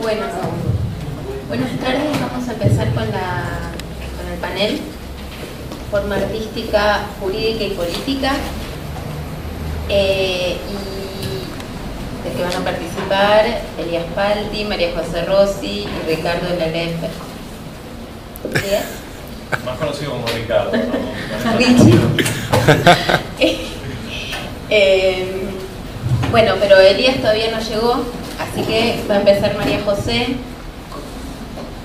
Buenas tardes, vamos a empezar con el panel Forma Artística, Jurídica y Política, y de que van a participar Elías Palti, María José Rossi y Ricardo Laleff. ¿Sí? Más conocido como Ricardo, ¿no? ¿Richie? Bueno, pero Elías todavía no llegó, así que va a empezar María José,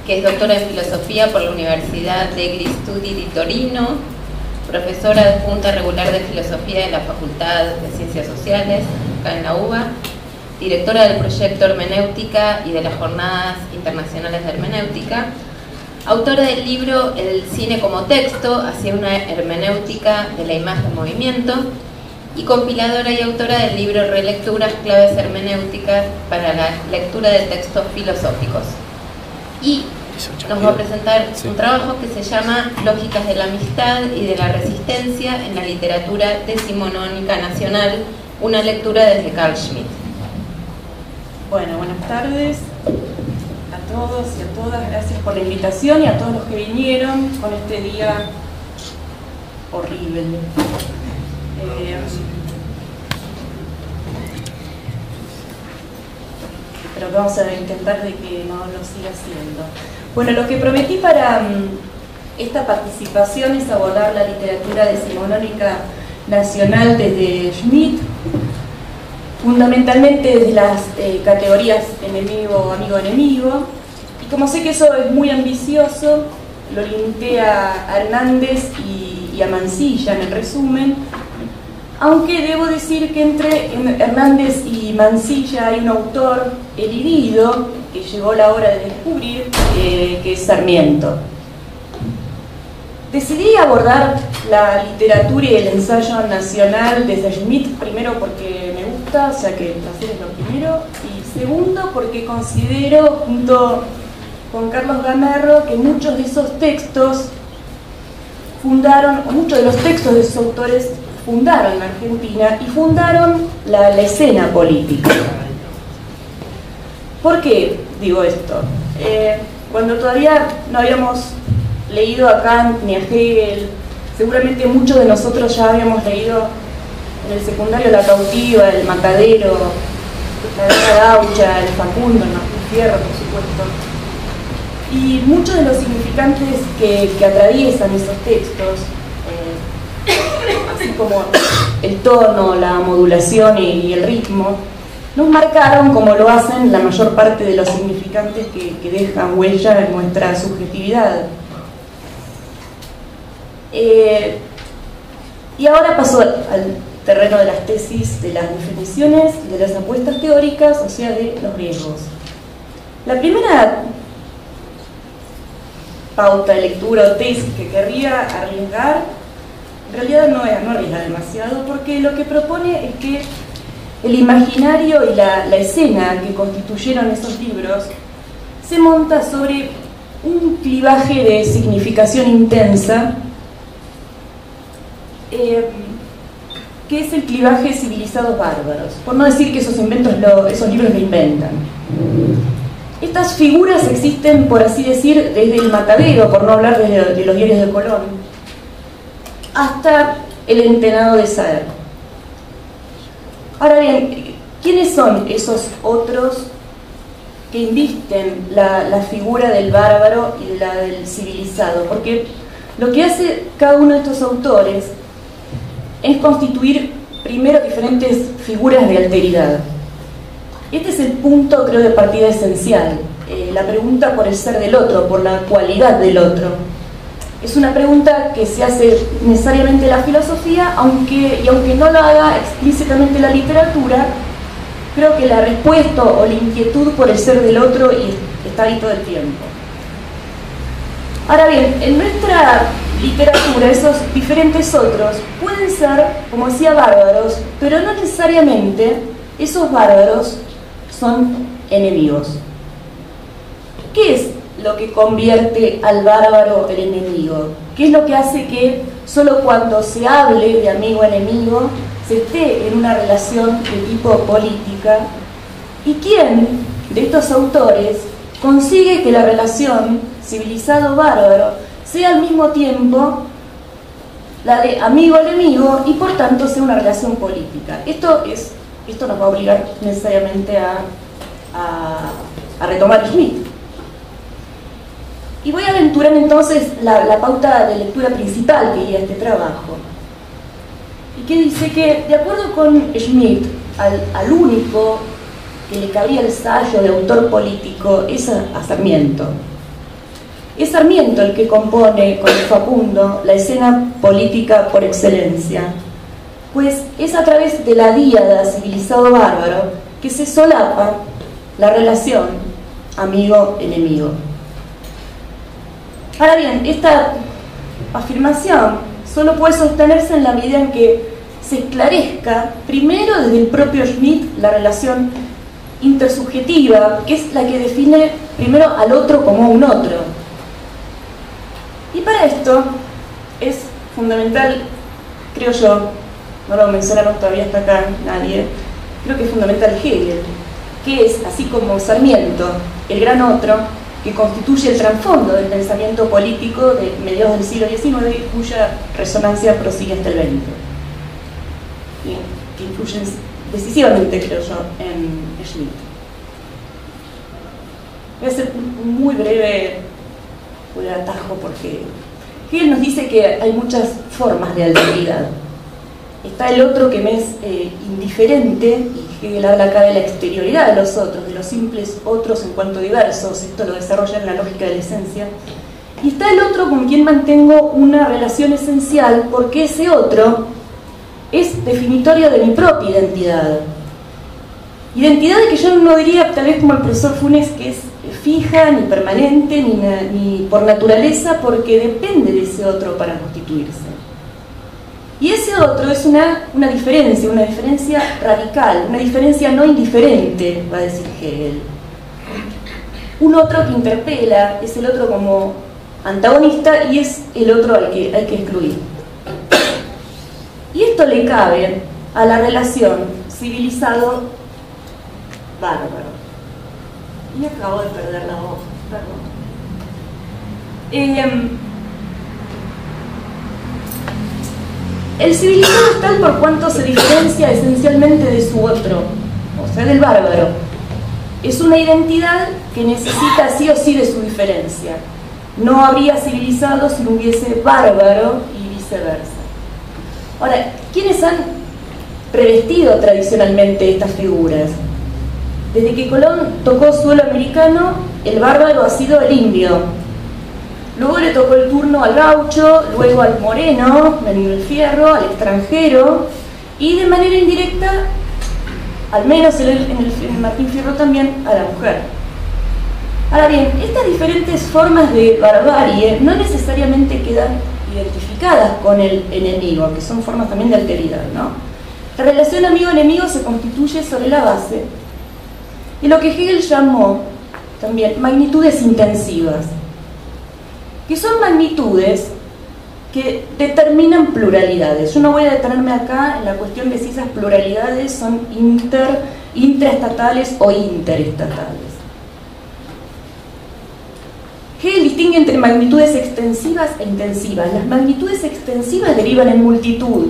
que es doctora en Filosofía por la Universidad de Gristudi di Torino, profesora adjunta regular de Filosofía en la Facultad de Ciencias Sociales, acá en la UBA, directora del proyecto Hermenéutica y de las Jornadas Internacionales de Hermenéutica, autora del libro El Cine como Texto, hacia una hermenéutica de la imagen en movimiento, y compiladora y autora del libro Relecturas, claves hermenéuticas para la lectura de textos filosóficos. Y nos va a presentar un trabajo que se llama Lógicas de la amistad y de la resistencia en la literatura decimonónica nacional, una lectura desde Carl Schmitt. Bueno, buenas tardes a todos y a todas, gracias por la invitación y a todos los que vinieron con este día horrible. Pero vamos a intentar de que no lo siga haciendo. Bueno, lo que prometí para esta participación es abordar la literatura decimonónica nacional desde Schmitt, fundamentalmente desde las categorías enemigo, amigo, enemigo. Y como sé que eso es muy ambicioso, lo limité a Hernández y a Mansilla en el resumen. Aunque debo decir que entre Hernández y Mansilla hay un autor herido que llegó la hora de descubrir, que es Sarmiento. Decidí abordar la literatura y el ensayo nacional desde Schmitt, primero porque me gusta, o sea que el placer es lo primero, y segundo porque considero, junto con Carlos Gamarro, que muchos de esos textos fundaron, o muchos de los textos de esos autores fundaron la Argentina y fundaron la escena política. ¿Por qué digo esto? Cuando todavía no habíamos leído a Kant ni a Hegel, seguramente muchos de nosotros ya habíamos leído en el secundario La Cautiva, El Matadero, La Guerra Gaucha, El Facundo, Martín Fierro, por supuesto. Y muchos de los significantes que atraviesan esos textos, así como el tono, la modulación y el ritmo, nos marcaron como lo hacen la mayor parte de los significantes que dejan huella en nuestra subjetividad. Y ahora paso al terreno de las tesis, de las definiciones, de las apuestas teóricas, o sea, de los riesgos. La primera pauta, lectura o tesis que querría arriesgar, en realidad no arriesga demasiado, porque lo que propone es que el imaginario y la escena que constituyeron esos libros se monta sobre un clivaje de significación intensa, que es el clivaje de civilizados bárbaros, por no decir que esos libros lo inventan. Estas figuras existen, por así decir, desde El Matadero, por no hablar de los diarios de Colón, hasta el Entenado de Saer. Ahora bien, ¿quiénes son esos otros que invisten la figura del bárbaro y la del civilizado? Porque lo que hace cada uno de estos autores es constituir primero diferentes figuras de alteridad. Este es el punto, creo, de partida esencial, la pregunta por el ser del otro, por la cualidad del otro. Es una pregunta que se hace necesariamente la filosofía, aunque no la haga explícitamente la literatura, creo que la respuesta o la inquietud por el ser del otro está ahí todo el tiempo. Ahora bien, en nuestra literatura esos diferentes otros pueden ser, como decía, bárbaros, pero no necesariamente esos bárbaros son enemigos. ¿Qué es lo que convierte al bárbaro en enemigo? ¿Qué es lo que hace que solo cuando se hable de amigo-enemigo, se esté en una relación de tipo política, y quién de estos autores consigue que la relación civilizado-bárbaro sea al mismo tiempo la de amigo-enemigo y por tanto sea una relación política. Esto nos va a obligar necesariamente a retomar Schmitt. Y voy a aventurar entonces la pauta de lectura principal que guía este trabajo, y que dice que, de acuerdo con Schmitt, al único que le cabía el sayo de autor político es a Sarmiento. Es Sarmiento el que compone con El Facundo la escena política por excelencia, pues es a través de la díada civilizado-bárbaro que se solapa la relación amigo-enemigo. Ahora bien, esta afirmación solo puede sostenerse en la medida en que se esclarezca primero desde el propio Schmitt la relación intersubjetiva, que es la que define primero al otro como un otro. Y para esto es fundamental, creo yo, no lo mencionaron todavía hasta acá nadie, creo que es fundamental Hegel, que es, así como Sarmiento, el gran otro, que constituye el trasfondo del pensamiento político de mediados del siglo XIX y cuya resonancia prosigue hasta el XX, y que influyen decisivamente, creo yo, en Schmitt. Voy a hacer muy breve un atajo porque Hegel nos dice que hay muchas formas de alteridad. Está el otro que me es indiferente, y Hegel habla acá de la exterioridad de los otros, de los simples otros en cuanto diversos, esto lo desarrolla en la lógica de la esencia. Y está el otro con quien mantengo una relación esencial, porque ese otro es definitorio de mi propia identidad. Identidad que yo no diría, tal vez como el profesor Funes, que es fija, ni permanente, ni por naturaleza, porque depende de ese otro para constituirse. Y ese otro es una diferencia radical, una diferencia no indiferente, va a decir Hegel. Un otro que interpela, es el otro como antagonista y es el otro al que hay que excluir. Y esto le cabe a la relación civilizado-bárbaro. Y acabo de perder la voz, perdón. El civilizado es tal por cuanto se diferencia esencialmente de su otro, o sea, del bárbaro. Es una identidad que necesita sí o sí de su diferencia. No habría civilizado si no hubiese bárbaro y viceversa. Ahora, ¿quiénes han revestido tradicionalmente estas figuras? Desde que Colón tocó suelo americano, el bárbaro ha sido el indio. Luego le tocó el turno al gaucho, luego al moreno, al fierro, al extranjero, y de manera indirecta, al menos en Martín Fierro también, a la mujer. Ahora bien, estas diferentes formas de barbarie no necesariamente quedan identificadas con el enemigo, que son formas también de alteridad, ¿no? La relación amigo-enemigo se constituye sobre la base de lo que Hegel llamó también magnitudes intensivas, que son magnitudes que determinan pluralidades. Yo no voy a detenerme acá en la cuestión de si esas pluralidades son intraestatales o interestatales. Hegel distingue entre magnitudes extensivas e intensivas. Las magnitudes extensivas derivan en multitud,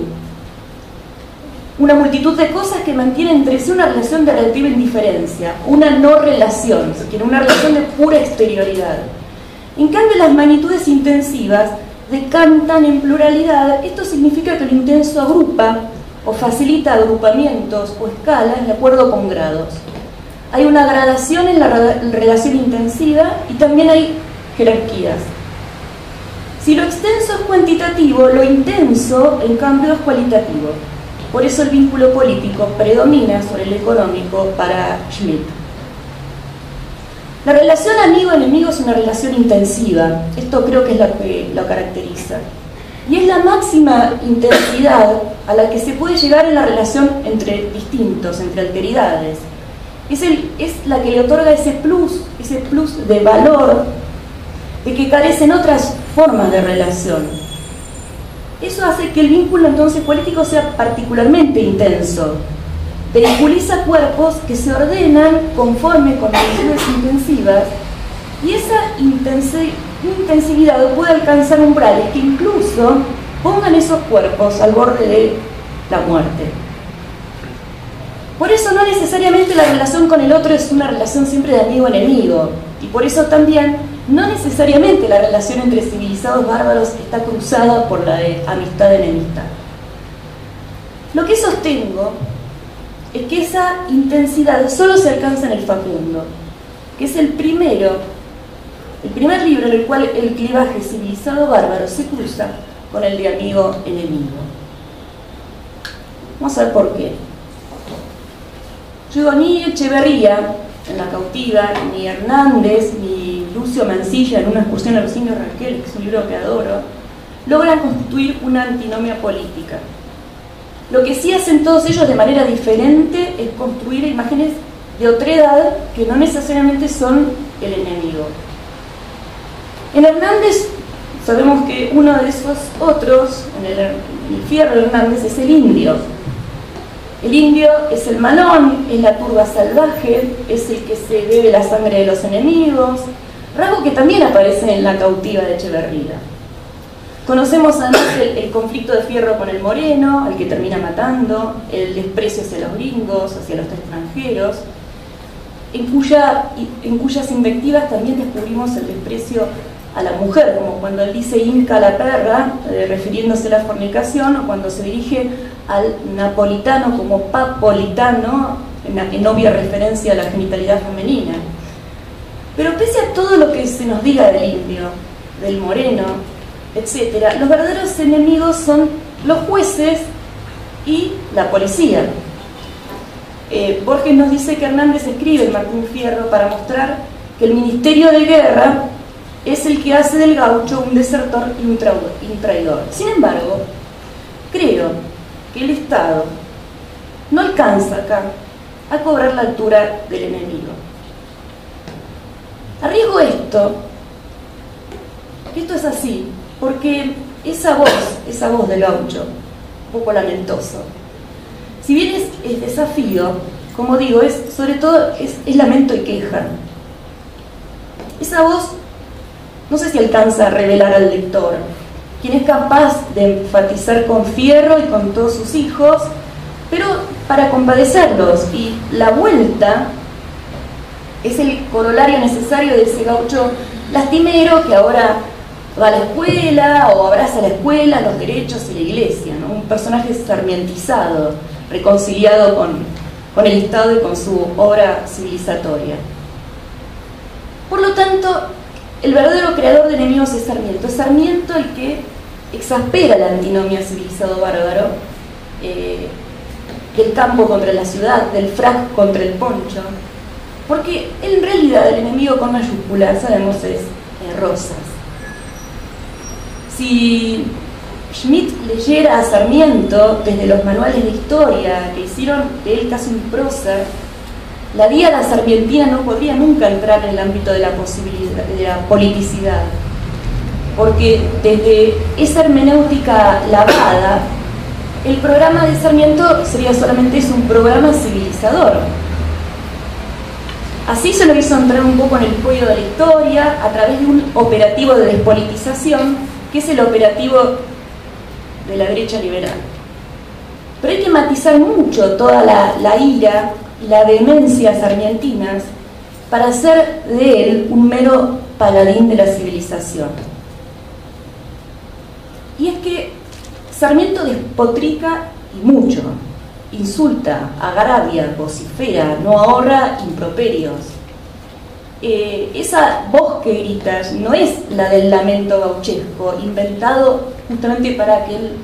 una multitud de cosas que mantienen entre sí una relación de relativa indiferencia, una no relación, se quiere una relación de pura exterioridad. En cambio, las magnitudes intensivas decantan en pluralidad. Esto significa que lo intenso agrupa o facilita agrupamientos o escalas de acuerdo con grados. Hay una gradación en la relación intensiva y también hay jerarquías. Si lo extenso es cuantitativo, lo intenso, en cambio, es cualitativo. Por eso el vínculo político predomina sobre el económico para Schmitt. La relación amigo-enemigo es una relación intensiva, esto creo que es lo que lo caracteriza. Y es la máxima intensidad a la que se puede llegar en la relación entre distintos, entre alteridades. Es la que le otorga ese plus de valor de que carecen otras formas de relación. Eso hace que el vínculo entonces político sea particularmente intenso. Vinculiza cuerpos que se ordenan conforme con mediciones intensivas, y esa intensividad puede alcanzar umbrales que incluso pongan esos cuerpos al borde de la muerte. Por eso no necesariamente la relación con el otro es una relación siempre de amigo-enemigo, y por eso también no necesariamente la relación entre civilizados bárbaros está cruzada por la de amistad-enemistad. Lo que sostengo es que esa intensidad solo se alcanza en El Facundo, que es el primer libro en el cual el clivaje civilizado-bárbaro se cruza con el de amigo-enemigo. Vamos a ver por qué. Yo, ni Echeverría en La Cautiva, ni Hernández, ni Lucio Mansilla en Una excursión a los indios Raquel, que es un libro que adoro, logran constituir una antinomia política. Lo que sí hacen todos ellos de manera diferente es construir imágenes de otredad que no necesariamente son el enemigo. En Hernández sabemos que uno de esos otros, en el Fierro de Hernández, es el indio. El indio es el malón, es la turba salvaje, es el que se bebe la sangre de los enemigos, rasgo que también aparece en La Cautiva de Echeverría. Conocemos además el conflicto de Fierro con el moreno, al que termina matando, el desprecio hacia los gringos, hacia los extranjeros, en cuyas invectivas también descubrimos el desprecio a la mujer, como cuando él dice Inca la perra, refiriéndose a la fornicación, o cuando se dirige al napolitano como papolitano, en la que no había referencia a la genitalidad femenina. Pero pese a todo lo que se nos diga del indio, del moreno, etcétera, los verdaderos enemigos son los jueces y la policía. Borges nos dice que Hernández escribe en Martín Fierro para mostrar que el Ministerio de Guerra es el que hace del gaucho un desertor y un traidor. Sin embargo, creo que el Estado no alcanza acá a cobrar la altura del enemigo. Arriesgo esto es así, porque esa voz del gaucho, un poco lamentoso, si bien es desafío, como digo, sobre todo es lamento y queja. Esa voz, no sé si alcanza a revelar al lector, quien es capaz de enfatizar con Fierro y con todos sus hijos, pero para compadecerlos, y la vuelta es el corolario necesario de ese gaucho lastimero que ahora va a la escuela o abraza a la escuela, los derechos y la iglesia, ¿no? Un personaje sarmientizado, reconciliado con el Estado y con su obra civilizatoria. Por lo tanto, el verdadero creador de enemigos es Sarmiento. Es Sarmiento el que exaspera la antinomia civilizado-bárbaro, del campo contra la ciudad, del frac contra el poncho, porque en realidad el enemigo con mayúscula, sabemos, es Rosas. Si Schmitt leyera a Sarmiento desde los manuales de historia que hicieron de él casi un prócer, la diada sarmientina no podría nunca entrar en el ámbito de la posibilidad, de la politicidad, porque desde esa hermenéutica lavada, el programa de Sarmiento sería solamente eso, un programa civilizador. Así se lo hizo entrar un poco en el cuello de la historia a través de un operativo de despolitización, que es el operativo de la derecha liberal. Pero hay que matizar mucho toda la ira y la vehemencia sarmientinas para hacer de él un mero paladín de la civilización. Y es que Sarmiento despotrica y mucho. Insulta, agravia, vocifera, no ahorra improperios. Esa voz que gritas no es la del lamento gauchesco, inventado justamente para que el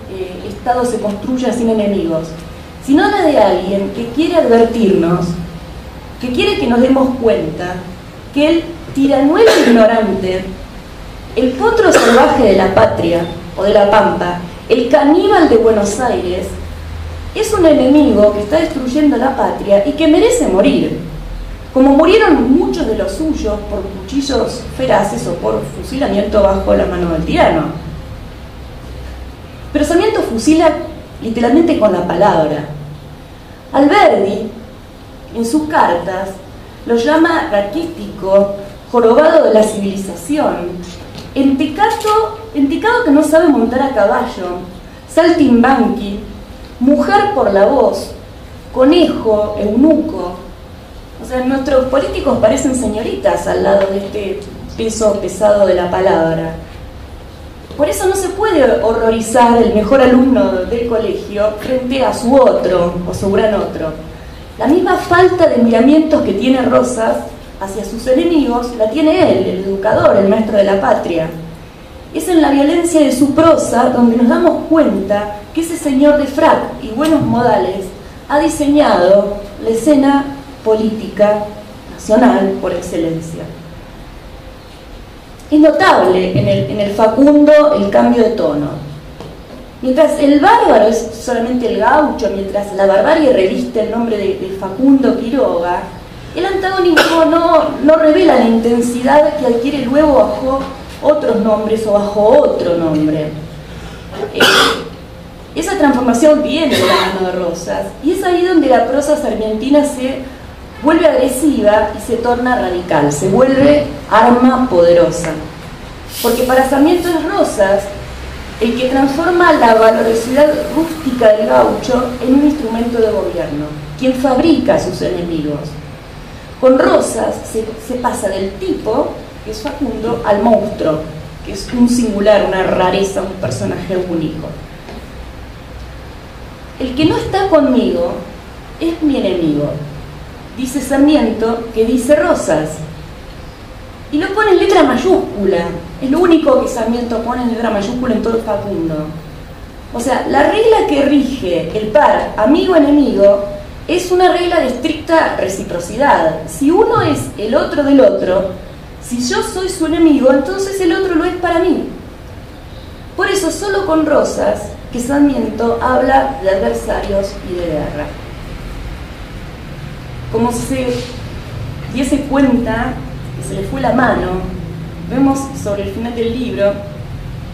Estado se construya sin enemigos, sino la de alguien que quiere advertirnos, que quiere que nos demos cuenta que el tiranuelo ignorante, el potro salvaje de la patria o de la pampa, el caníbal de Buenos Aires, es un enemigo que está destruyendo la patria y que merece morir, como murieron muchos de los suyos por cuchillos feraces o por fusilamiento bajo la mano del tirano. Pero Sarmiento fusila literalmente con la palabra. Alberdi, en sus cartas, lo llama raquítico, jorobado de la civilización, entecado que no sabe montar a caballo, saltimbanqui, mujer por la voz, conejo, eunuco. O sea, nuestros políticos parecen señoritas al lado de este peso pesado de la palabra. Por eso no se puede horrorizar el mejor alumno del colegio frente a su otro o su gran otro. La misma falta de miramientos que tiene Rosas hacia sus enemigos la tiene él, el educador, el maestro de la patria. Es en la violencia de su prosa donde nos damos cuenta que ese señor de frac y buenos modales ha diseñado la escena política nacional por excelencia. Es notable en el Facundo el cambio de tono. Mientras el bárbaro es solamente el gaucho, mientras la barbarie reviste el nombre de Facundo Quiroga, el antagónico no revela la intensidad que adquiere luego bajo otros nombres o bajo otro nombre. Esa transformación viene de la mano de Rosas, y es ahí donde la prosa sarmientina se vuelve agresiva y se torna radical, se vuelve arma poderosa. Porque para Sarmiento es Rosas el que transforma la valorosidad rústica del gaucho en un instrumento de gobierno, quien fabrica a sus enemigos. Con Rosas se pasa del tipo, que es Facundo, al monstruo, que es un singular, una rareza, un personaje único. El que no está conmigo es mi enemigo, dice Sarmiento, que dice Rosas, y lo pone en letra mayúscula. Es lo único que Sarmiento pone en letra mayúscula en todo el Facundo. O sea, la regla que rige el par amigo-enemigo es una regla de estricta reciprocidad. Si uno es el otro del otro, si yo soy su enemigo, entonces el otro lo es para mí. Por eso solo con Rosas que Sarmiento habla de adversarios y de guerra. Como se diese cuenta que se le fue la mano, vemos sobre el final del libro,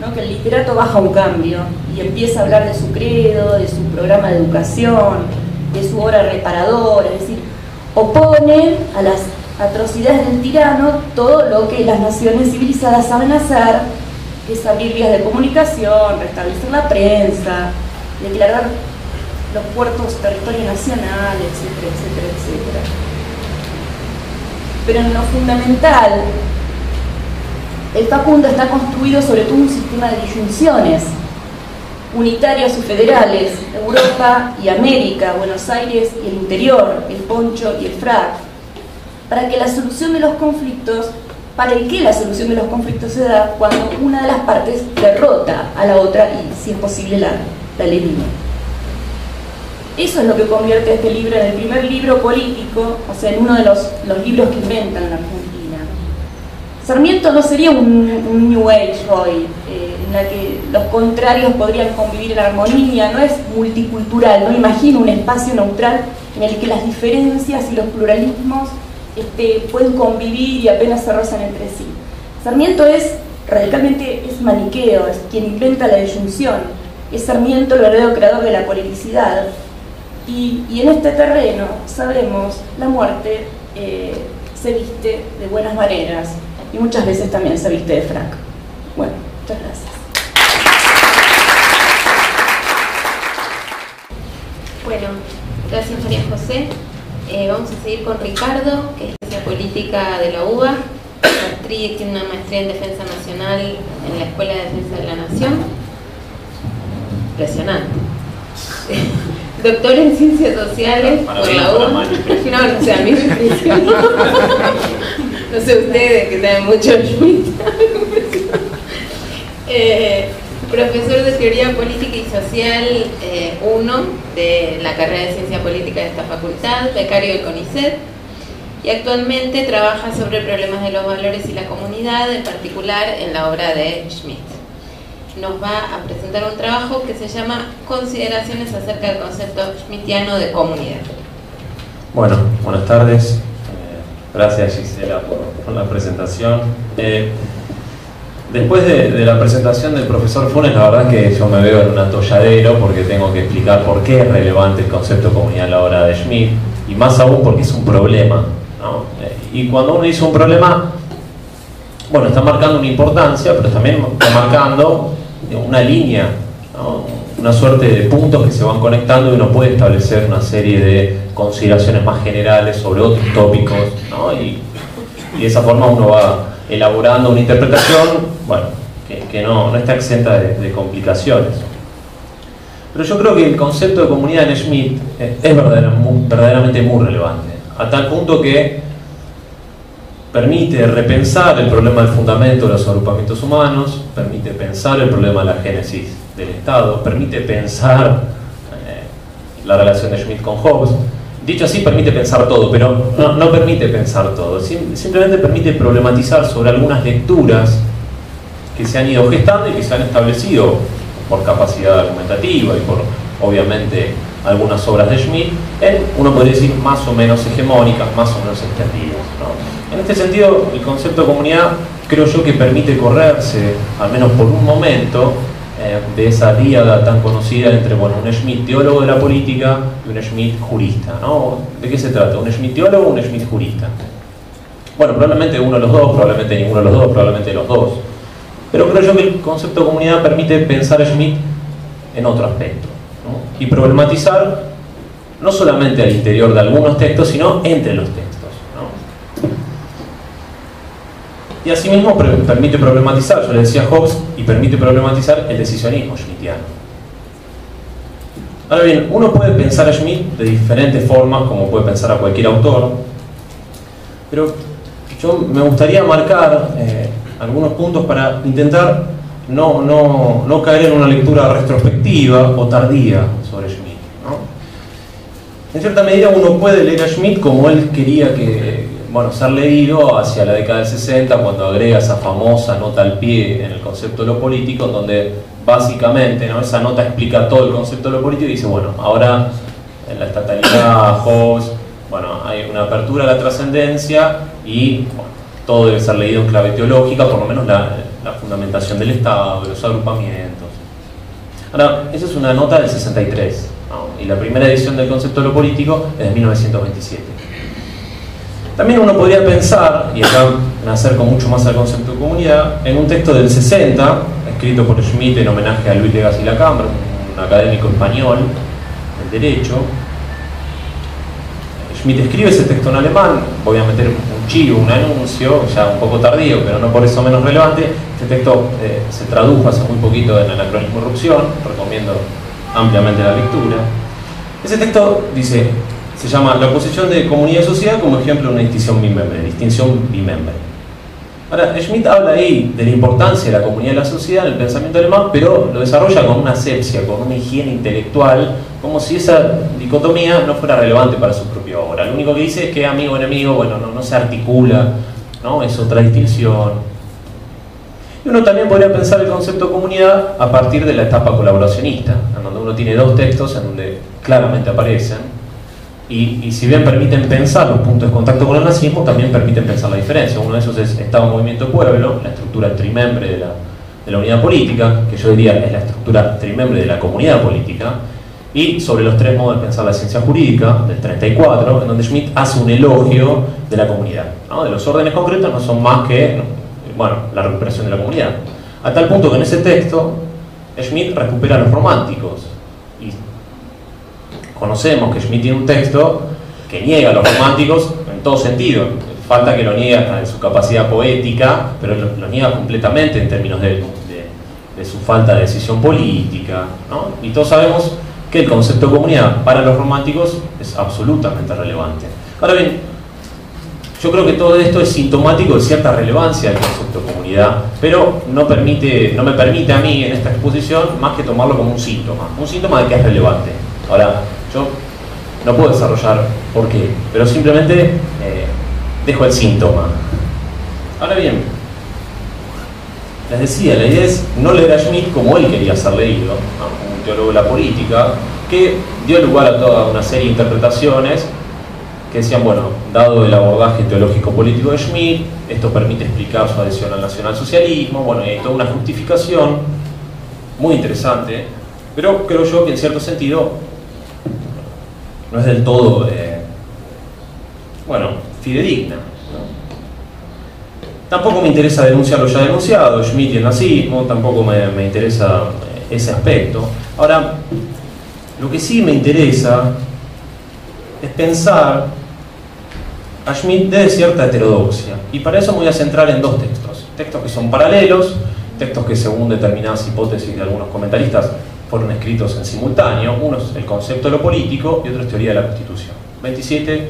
¿no?, que el literato baja un cambio y empieza a hablar de su credo, de su programa de educación, de su obra reparadora, es decir, opone a las atrocidades del tirano todo lo que las naciones civilizadas saben hacer, que es abrir vías de comunicación, restablecer la prensa, declarar los puertos territorio nacional, etcétera, etcétera, etcétera. Pero en lo fundamental, el Facundo está construido sobre todo un sistema de disyunciones, unitarias y federales, Europa y América, Buenos Aires y el interior, el poncho y el frac, para que la solución de los conflictos, se da cuando una de las partes derrota a la otra y, si es posible, la elimina. Eso es lo que convierte a este libro en el primer libro político, o sea, en uno de los libros que inventan la Argentina. Sarmiento no sería un New Age hoy, en la que los contrarios podrían convivir en armonía, no es multicultural, no imagino un espacio neutral en el que las diferencias y los pluralismos pueden convivir y apenas se rozan entre sí. Sarmiento radicalmente es maniqueo, es quien inventa la disyunción, es Sarmiento el verdadero creador de la politicidad, y en este terreno, sabemos, la muerte se viste de buenas maneras, y muchas veces también se viste de frac. Bueno, muchas gracias. Bueno, gracias María José. Vamos a seguir con Ricardo, que es la política de la UBA. Tiene una maestría en Defensa Nacional en la Escuela de Defensa de la Nación. Impresionante. Doctor en Ciencias Sociales por la UBA. No, o sea, a mí me impresionó. No sé ustedes, que saben mucho. Profesor de Teoría Política y Social 1 de la carrera de Ciencia Política de esta facultad, becario de CONICET, y actualmente trabaja sobre problemas de los valores y la comunidad, en particular en la obra de Schmitt. Nos va a presentar un trabajo que se llama Consideraciones acerca del concepto schmittiano de comunidad. Bueno, buenas tardes. Gracias Gisela por la presentación. Después de la presentación del profesor Funes, la verdad es que yo me veo en un atolladero porque tengo que explicar por qué es relevante el concepto de comunidad a la hora de Schmitt, y más aún porque es un problema, ¿no? Y cuando uno dice un problema, bueno, está marcando una importancia, pero también está marcando una línea, ¿no? Una suerte de puntos que se van conectando y uno puede establecer una serie de consideraciones más generales sobre otros tópicos, ¿no? Y de esa forma uno va elaborando una interpretación, bueno, que no está exenta de complicaciones. Pero yo creo que el concepto de comunidad en Schmitt es verdaderamente muy relevante, a tal punto que permite repensar el problema del fundamento de los agrupamientos humanos, permite pensar el problema de la génesis del Estado, permite pensar la relación de Schmitt con Hobbes. Dicho así, permite pensar todo, pero no permite pensar todo, simplemente permite problematizar sobre algunas lecturas que se han ido gestando y que se han establecido por capacidad argumentativa y por, obviamente, algunas obras de Schmitt, en, uno podría decir, más o menos hegemónicas, más o menos extendidas, ¿no? En este sentido, el concepto de comunidad, creo yo que permite correrse, al menos por un momento, de esa diada tan conocida entre, bueno, un Schmitt teólogo de la política y un Schmitt jurista, ¿no? ¿De qué se trata? ¿Un Schmitt teólogo o un Schmitt jurista? Bueno, probablemente uno de los dos, probablemente ninguno de los dos, probablemente los dos. Pero creo yo que el concepto de comunidad permite pensar a Schmitt en otro aspecto, ¿no? Y problematizar no solamente al interior de algunos textos, sino entre los textos, ¿no? Y asimismo permite problematizar, yo le decía Hobbes, y permite problematizar el decisionismo schmittiano. Ahora bien, uno puede pensar a Schmitt de diferentes formas, como puede pensar a cualquier autor, pero yo me gustaría marcar algunos puntos para intentar no caer en una lectura retrospectiva o tardía sobre Schmitt, ¿no? En cierta medida uno puede leer a Schmitt como él quería que, bueno, ser leído hacia la década del 60, cuando agrega esa famosa nota al pie en el concepto de lo político, donde básicamente, ¿no?, esa nota explica todo el concepto de lo político y dice, bueno, ahora en la estatalidad, Hobbes, bueno, hay una apertura a la trascendencia y, bueno, todo debe ser leído en clave teológica, por lo menos la fundamentación del Estado, de los agrupamientos. Ahora, esa es una nota del 63, ¿no? Y la primera edición del concepto de lo político es de 1927. También uno podría pensar, y acá me acerco mucho más al concepto de comunidad, en un texto del 60, escrito por Schmitt en homenaje a Luis Legas y Lacan, un académico español del derecho. Schmitt escribe ese texto en alemán, voy a meter un chivo, un anuncio, ya un poco tardío, pero no por eso menos relevante. Este texto se tradujo hace muy poquito en Anacronismo Irrupción, recomiendo ampliamente la lectura. Ese texto dice... se llama La oposición de comunidad y sociedad como ejemplo de una distinción bimembre. Ahora, Schmitt habla ahí de la importancia de la comunidad y la sociedad en el pensamiento alemán, pero lo desarrolla con una asepsia, con una higiene intelectual, como si esa dicotomía no fuera relevante para su propia obra. Lo único que dice es que amigo-enemigo, bueno, no se articula, ¿no? Es otra distinción. Y uno también podría pensar el concepto de comunidad a partir de la etapa colaboracionista, en donde uno tiene dos textos en donde claramente aparecen. Y si bien permiten pensar los puntos de contacto con el nazismo, también permiten pensar la diferencia. Uno de esos es Estado-Movimiento-Pueblo, la estructura trimembre de la unidad política, que yo diría es la estructura trimembre de la comunidad política, y sobre los tres modos de pensar la ciencia jurídica, del 34, en donde Schmitt hace un elogio de la comunidad, ¿no? De los órdenes concretos no son más que, bueno, la recuperación de la comunidad. A tal punto que en ese texto, Schmitt recupera a los románticos. Conocemos que Schmitt tiene un texto que niega a los románticos en todo sentido, falta que lo niegue hasta en su capacidad poética, pero lo niega completamente en términos de su falta de decisión política, ¿no? Y todos sabemos que el concepto de comunidad para los románticos es absolutamente relevante. Ahora bien, yo creo que todo esto es sintomático de cierta relevancia del concepto de comunidad, pero no me permite a mí en esta exposición más que tomarlo como un síntoma de que es relevante. Ahora, yo no puedo desarrollar por qué, pero simplemente dejo el síntoma. Ahora bien, les decía, la idea es no leer a Schmitt como él quería ser leído, ¿no? Un teólogo de la política, que dio lugar a toda una serie de interpretaciones que decían, bueno, dado el abordaje teológico-político de Schmitt, esto permite explicar su adhesión al nacionalsocialismo, bueno, hay toda una justificación muy interesante, pero creo yo que en cierto sentido no es del todo, bueno, fidedigna, ¿no? Tampoco me interesa denunciar lo ya denunciado, Schmitt y el nazismo, tampoco me interesa ese aspecto. Ahora, lo que sí me interesa es pensar a Schmitt de cierta heterodoxia, y para eso me voy a centrar en dos textos, textos que son paralelos, textos que según determinadas hipótesis de algunos comentaristas fueron escritos en simultáneo. Uno es El concepto de lo político y otro es Teoría de la Constitución, 27,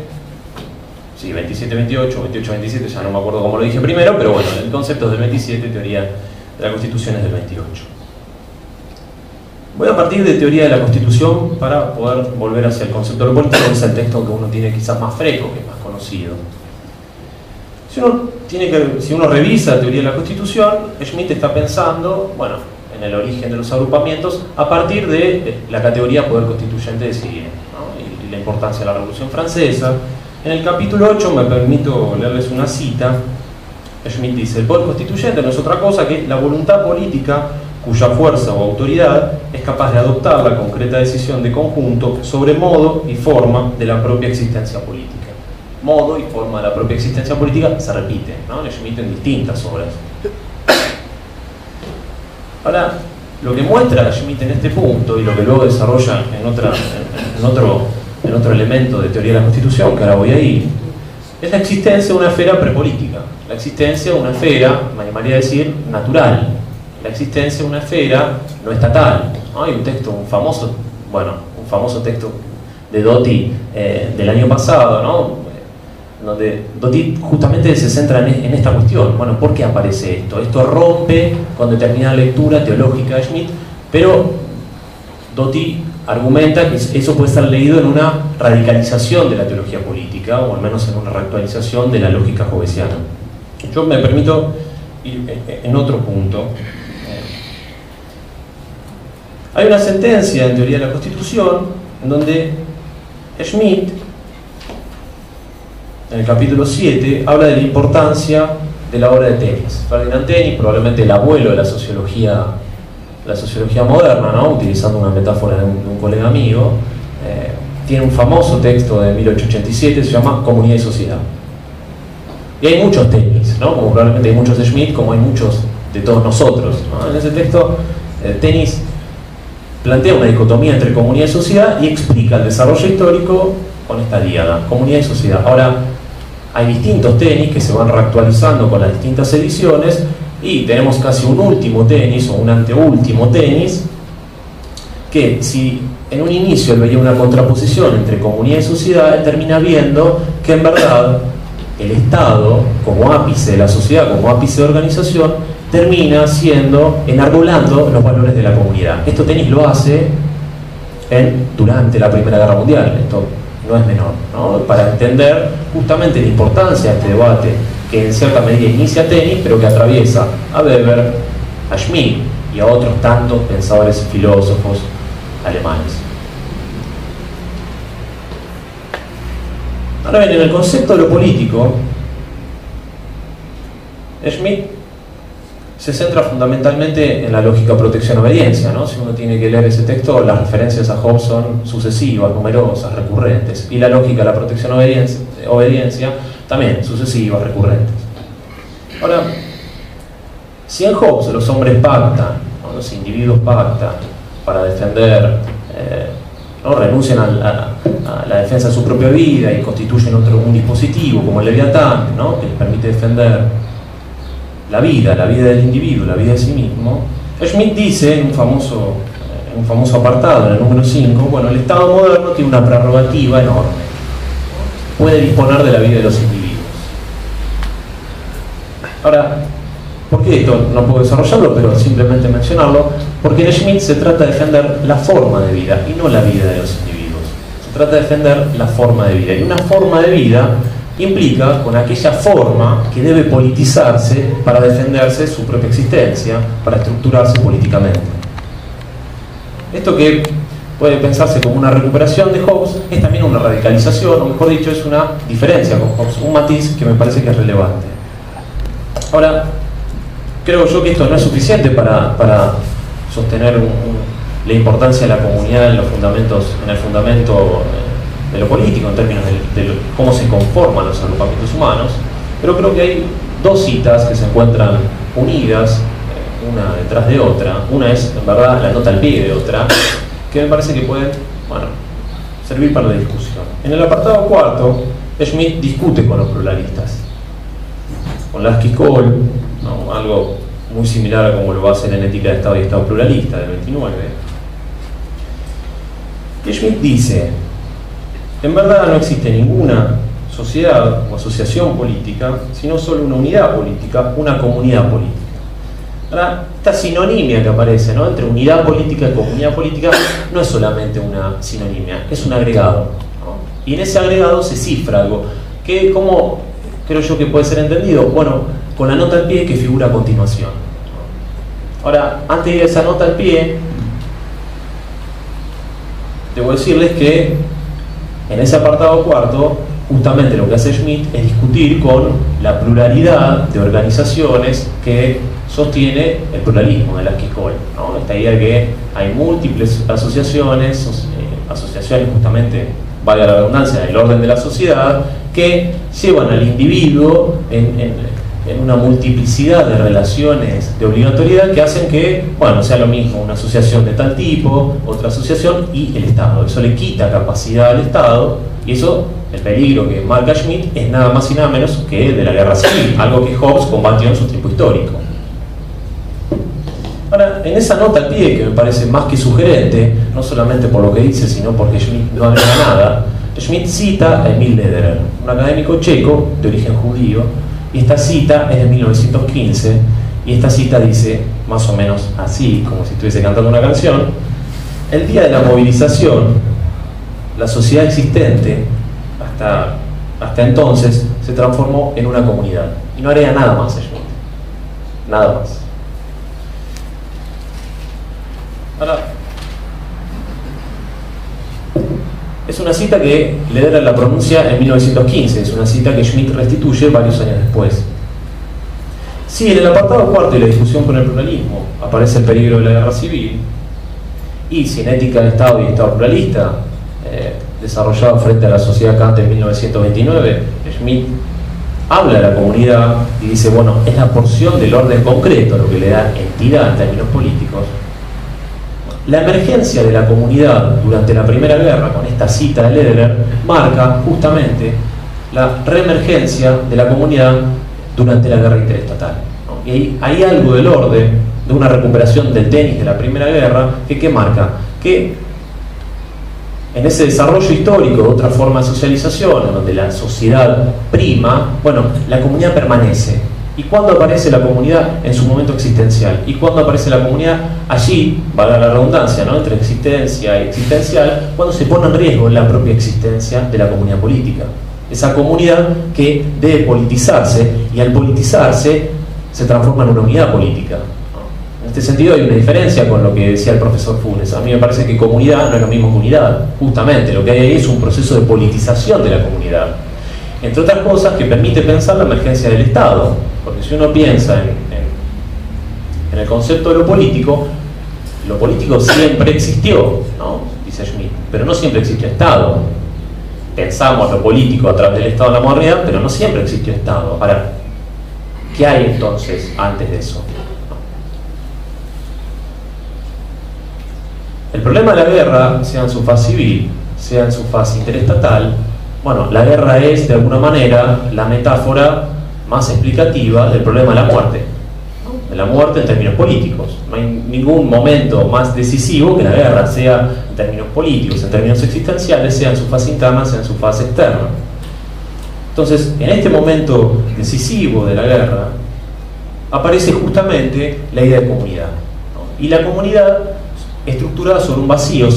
28, ya no me acuerdo cómo lo dije primero, pero bueno, el concepto es del 27, Teoría de la Constitución es del 28. Voy a partir de Teoría de la Constitución para poder volver hacia el concepto de lo político, que es el texto que uno tiene quizás más fresco, que es más conocido. Si uno revisa Teoría de la Constitución, Schmitt está pensando, bueno, en el origen de los agrupamientos a partir de la categoría poder constituyente decidiente, ¿no? Y la importancia de la Revolución Francesa. En el capítulo 8 me permito leerles una cita. Schmitt dice: el poder constituyente no es otra cosa que la voluntad política cuya fuerza o autoridad es capaz de adoptar la concreta decisión de conjunto sobre modo y forma de la propia existencia política. Modo y forma de la propia existencia política se repite, ¿no?, en Schmitt en distintas obras. Ahora, lo que muestra Schmitt en este punto y lo que luego desarrolla en otro elemento de Teoría de la Constitución, que ahora voy a ir, es la existencia de una esfera prepolítica, la existencia de una esfera, me llamaría a decir, natural, la existencia de una esfera no estatal, ¿no? Hay un texto, un famoso texto de Dotti del año pasado, ¿no?, donde Dotti justamente se centra en esta cuestión. Bueno, ¿por qué aparece esto? Esto rompe con determinada lectura teológica de Schmitt, pero Dotti argumenta que eso puede ser leído en una radicalización de la teología política, o al menos en una reactualización de la lógica hobbesiana. Yo me permito ir en otro punto. Hay una sentencia en Teoría de la Constitución en donde Schmitt, en el capítulo 7, habla de la importancia de la obra de Tönnies. Ferdinand Tönnies, probablemente el abuelo de la sociología moderna, ¿no?, utilizando una metáfora de un colega amigo, tiene un famoso texto de 1887, se llama Comunidad y Sociedad. Y hay muchos Tönnies, ¿no?, como probablemente hay muchos de Schmitt, como hay muchos de todos nosotros, ¿no? En ese texto, Tönnies plantea una dicotomía entre comunidad y sociedad y explica el desarrollo histórico con esta diana, comunidad y sociedad. Ahora, hay distintos Tönnies que se van reactualizando con las distintas ediciones, y tenemos casi un último Tönnies o un anteúltimo Tönnies, que si en un inicio él veía una contraposición entre comunidad y sociedad, él termina viendo que en verdad el Estado, como ápice de la sociedad, como ápice de organización, termina siendo, enarbolando los valores de la comunidad. Esto Tönnies lo hace durante la Primera Guerra Mundial, esto no es menor, ¿no?, para entender justamente la importancia de este debate, que en cierta medida inicia Tönnies, pero que atraviesa a Webern, a Schmitt y a otros tantos pensadores y filósofos alemanes. Ahora bien, en el concepto de lo político, Schmitt se centra fundamentalmente en la lógica protección-obediencia, ¿no? Si uno tiene que leer ese texto, las referencias a Hobbes son sucesivas, numerosas, recurrentes, y la lógica de la protección-obediencia también sucesivas, recurrentes. Ahora, si en Hobbes los hombres pactan, ¿no?, los individuos pactan para defender, ¿no?, renuncian a la defensa de su propia vida y constituyen un dispositivo como el Leviatán, ¿no?, que les permite defender la vida del individuo, la vida de sí mismo. Schmitt dice en un famoso apartado, en el número 5, bueno, el Estado moderno tiene una prerrogativa enorme, puede disponer de la vida de los individuos. Ahora, ¿por qué esto? No puedo desarrollarlo, pero simplemente mencionarlo, porque en Schmitt se trata de defender la forma de vida y no la vida de los individuos. Se trata de defender la forma de vida, y una forma de vida implica con aquella forma que debe politizarse para defenderse su propia existencia, para estructurarse políticamente. Esto que puede pensarse como una recuperación de Hobbes, es también una radicalización, o mejor dicho, es una diferencia con Hobbes, un matiz que me parece que es relevante. Ahora, creo yo que esto no es suficiente para sostener la importancia de la comunidad en los fundamentos, en el fundamento de lo político, en términos de cómo se conforman los agrupamientos humanos, pero creo que hay dos citas que se encuentran unidas, una detrás de otra. Una es, en verdad, la nota al pie de otra, que me parece que pueden, bueno, servir para la discusión. En el apartado cuarto, Schmitt discute con los pluralistas, con Lasky Cole, ¿no? Algo muy similar a como lo va a hacer en Ética de Estado y Estado Pluralista, del 29. Y Schmitt dice: en verdad no existe ninguna sociedad o asociación política, sino solo una unidad política, una comunidad política. Ahora, esta sinonimia que aparece, ¿no?, entre unidad política y comunidad política, no es solamente una sinonimia, es un agregado, ¿no? Y en ese agregado se cifra algo, que como creo yo que puede ser entendido, bueno, con la nota al pie que figura a continuación. Ahora, antes de ir a esa nota al pie, debo decirles que en ese apartado cuarto, justamente lo que hace Schmitt es discutir con la pluralidad de organizaciones que sostiene el pluralismo de Lasky Cole, ¿no? Esta idea de que hay múltiples asociaciones, justamente, valga la redundancia, en el orden de la sociedad, que llevan al individuo en una multiplicidad de relaciones de obligatoriedad que hacen que, bueno, sea lo mismo una asociación de tal tipo, otra asociación y el Estado. Eso le quita capacidad al Estado, y eso, el peligro que marca Schmitt, es nada más y nada menos que el de la guerra civil, algo que Hobbes combatió en su tiempo histórico. Ahora, en esa nota al pie, que me parece más que sugerente, no solamente por lo que dice, sino porque Schmitt no agrega nada, Schmitt cita a Emil Lederer, un académico checo de origen judío, y esta cita es de 1915, y esta cita dice más o menos así, como si estuviese cantando una canción: el día de la movilización, la sociedad existente hasta entonces se transformó en una comunidad, y no haría nada más Schmitt, nada más. Ahora, es una cita que Lederer la pronuncia en 1915, es una cita que Schmitt restituye varios años después. Sí, en el apartado cuarto y la discusión con el pluralismo aparece el peligro de la guerra civil, y si en Ética de Estado y Estado Pluralista, desarrollado frente a la sociedad Kant en 1929, Schmitt habla de la comunidad y dice, bueno, es la porción del orden concreto lo que le da entidad en términos políticos. La emergencia de la comunidad durante la Primera Guerra, con esta cita de Lederer, marca justamente la reemergencia de la comunidad durante la Guerra Interestatal, ¿no? Y hay algo del orden de una recuperación del tenis de la Primera Guerra que marca que en ese desarrollo histórico de otra forma de socialización, en donde la sociedad prima, bueno, la comunidad permanece. ¿Y cuándo aparece la comunidad? En su momento existencial. ¿Y cuándo aparece la comunidad? Allí, valga la redundancia, ¿no?, entre existencia y existencial, cuando se pone en riesgo la propia existencia de la comunidad política. Esa comunidad que debe politizarse, y al politizarse se transforma en una unidad política, ¿no? En este sentido hay una diferencia con lo que decía el profesor Funes. A mí me parece que comunidad no es lo mismo que unidad. Justamente, lo que hay ahí es un proceso de politización de la comunidad. Entre otras cosas, que permite pensar la emergencia del Estado. Porque si uno piensa en el concepto de lo político siempre existió, ¿no?, dice Schmitt, pero no siempre existió Estado. Pensamos lo político a través del Estado de la modernidad, pero no siempre existió Estado. Ahora, ¿qué hay entonces antes de eso? El problema de la guerra, sea en su fase civil, sea en su fase interestatal, bueno, la guerra es, de alguna manera, la metáfora más explicativa del problema de la muerte, ¿no?, de la muerte en términos políticos. No hay ningún momento más decisivo que la guerra, sea en términos políticos, en términos existenciales, sea en su fase interna, sea en su fase externa. Entonces, en este momento decisivo de la guerra aparece justamente la idea de comunidad, ¿no?, y la comunidad estructurada sobre un vacío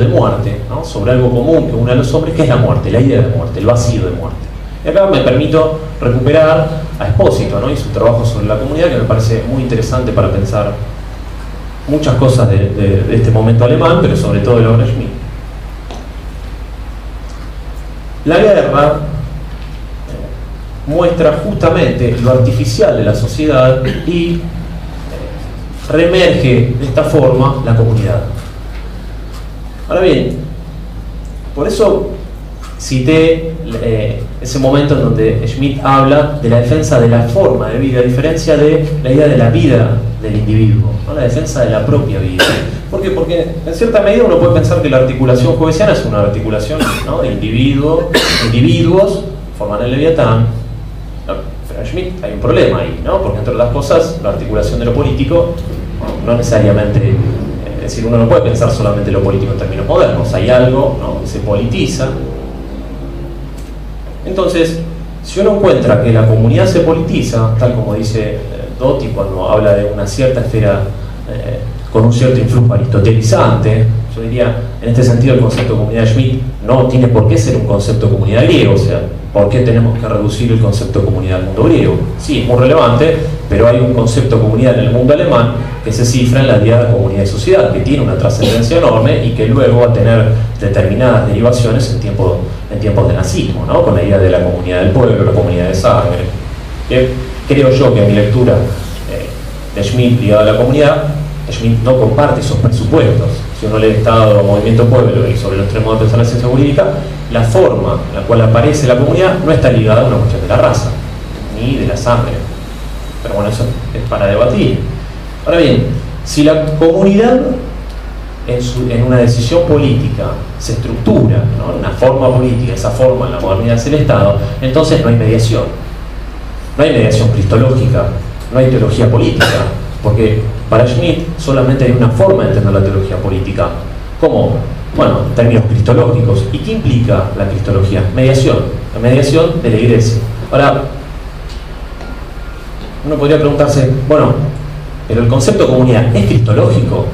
de muerte, ¿no?, sobre algo común que une a los hombres, que es la muerte, la idea de muerte, el vacío de muerte. Y acá me permito recuperar a Espósito, ¿no?, y su trabajo sobre la comunidad, que me parece muy interesante para pensar muchas cosas de este momento alemán, pero sobre todo de la obra Schmitt. La guerra muestra justamente lo artificial de la sociedad y reemerge de esta forma la comunidad. Ahora bien, por eso cité ese momento en donde Schmitt habla de la defensa de la forma de vida, a diferencia de la idea de la vida del individuo, ¿no? La defensa de la propia vida. ¿Por qué? Porque en cierta medida uno puede pensar que la articulación hobbesiana es una articulación, ¿no?, de individuos forman el Leviatán. No, pero Schmitt, hay un problema ahí, ¿no? Porque entre otras cosas, la articulación de lo político, no necesariamente... Es decir, uno no puede pensar solamente lo político en términos modernos, hay algo, ¿no?, que se politiza. Entonces, si uno encuentra que la comunidad se politiza, tal como dice Dotti cuando habla de una cierta esfera con un cierto influjo aristotelizante, yo diría, en este sentido el concepto de comunidad de Schmitt no tiene por qué ser un concepto de comunidad griego, o sea, ¿por qué tenemos que reducir el concepto de comunidad al mundo griego? Sí, es muy relevante, pero hay un concepto de comunidad en el mundo alemán que se cifra en la idea de comunidad y sociedad, que tiene una trascendencia enorme y que luego va a tener determinadas derivaciones en tiempos de nazismo, ¿no?, con la idea de la comunidad del pueblo, la comunidad de sangre. Creo yo que en mi lectura de Schmitt ligada a la comunidad, Schmitt no comparte esos presupuestos. Si uno lee Estado, Movimiento Pueblo y sobre los tres modos de pensar la ciencia jurídica, la forma en la cual aparece la comunidad no está ligada a una cuestión de la raza ni de la sangre, pero bueno, eso es para debatir. Ahora bien, si la comunidad en una decisión política se estructura, ¿no?, una forma política, esa forma en la modernidad es el Estado, entonces no hay mediación, no hay mediación cristológica, no hay teología política, porque para Schmitt solamente hay una forma de entender la teología política, como, bueno, en términos cristológicos. ¿Y qué implica la cristología? Mediación, la mediación de la Iglesia. Ahora, uno podría preguntarse, bueno, pero el concepto de comunidad es cristológico.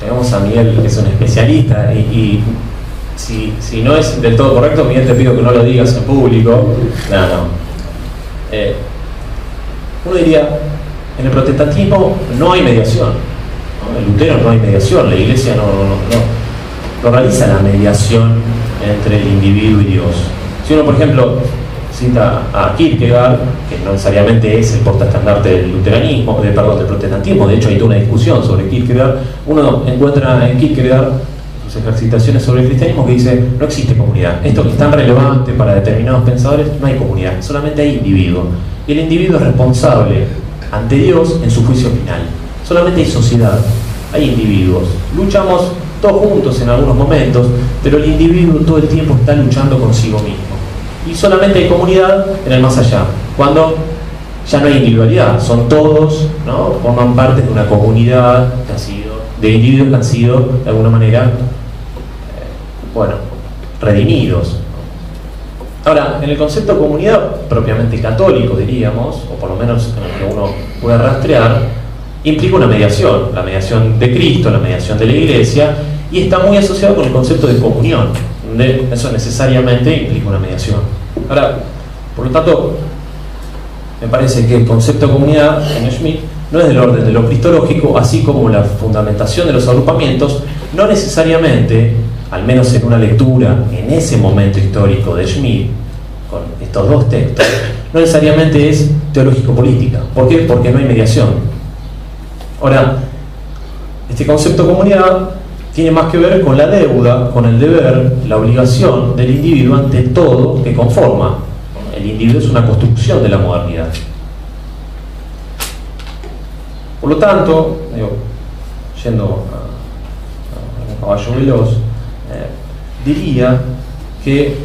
Tenemos a Miguel, que es un especialista, y si no es del todo correcto, Miguel, te pido que no lo digas en público. Uno diría, en el protestantismo no hay mediación, ¿no? En Lutero no hay mediación, la Iglesia no realiza la mediación entre el individuo y Dios. Si uno, por ejemplo, cita a Kierkegaard, que no necesariamente es el portaestandarte del luteranismo, del protestantismo, de hecho hay toda una discusión sobre Kierkegaard, uno encuentra en Kierkegaard sus ejercitaciones sobre el cristianismo que dice, no existe comunidad, esto que es tan relevante para determinados pensadores, no hay comunidad, solamente hay individuo, y el individuo es responsable ante Dios en su juicio final. Solamente hay sociedad, hay individuos, luchamos todos juntos en algunos momentos, pero el individuo todo el tiempo está luchando consigo mismo. Y solamente hay comunidad en el más allá, cuando ya no hay individualidad, son todos, ¿no?, forman parte de una comunidad que ha sido, de individuos que han sido de alguna manera bueno, redimidos. Ahora, en el concepto de comunidad propiamente católico, diríamos, o por lo menos en el que uno puede rastrear, implica una mediación, la mediación de Cristo, la mediación de la Iglesia, y está muy asociado con el concepto de comunión, donde eso necesariamente implica una mediación. Ahora, por lo tanto, me parece que el concepto de comunidad en Schmitt no es del orden de lo cristológico, así como la fundamentación de los agrupamientos, no necesariamente, al menos en una lectura en ese momento histórico de Schmitt, con estos dos textos, no necesariamente es teológico-política. ¿Por qué? Porque no hay mediación. Ahora, este concepto de comunidad tiene más que ver con la deuda, con el deber, la obligación del individuo ante todo que conforma. El individuo es una construcción de la modernidad. Por lo tanto, digo, yendo a caballo veloz, diría que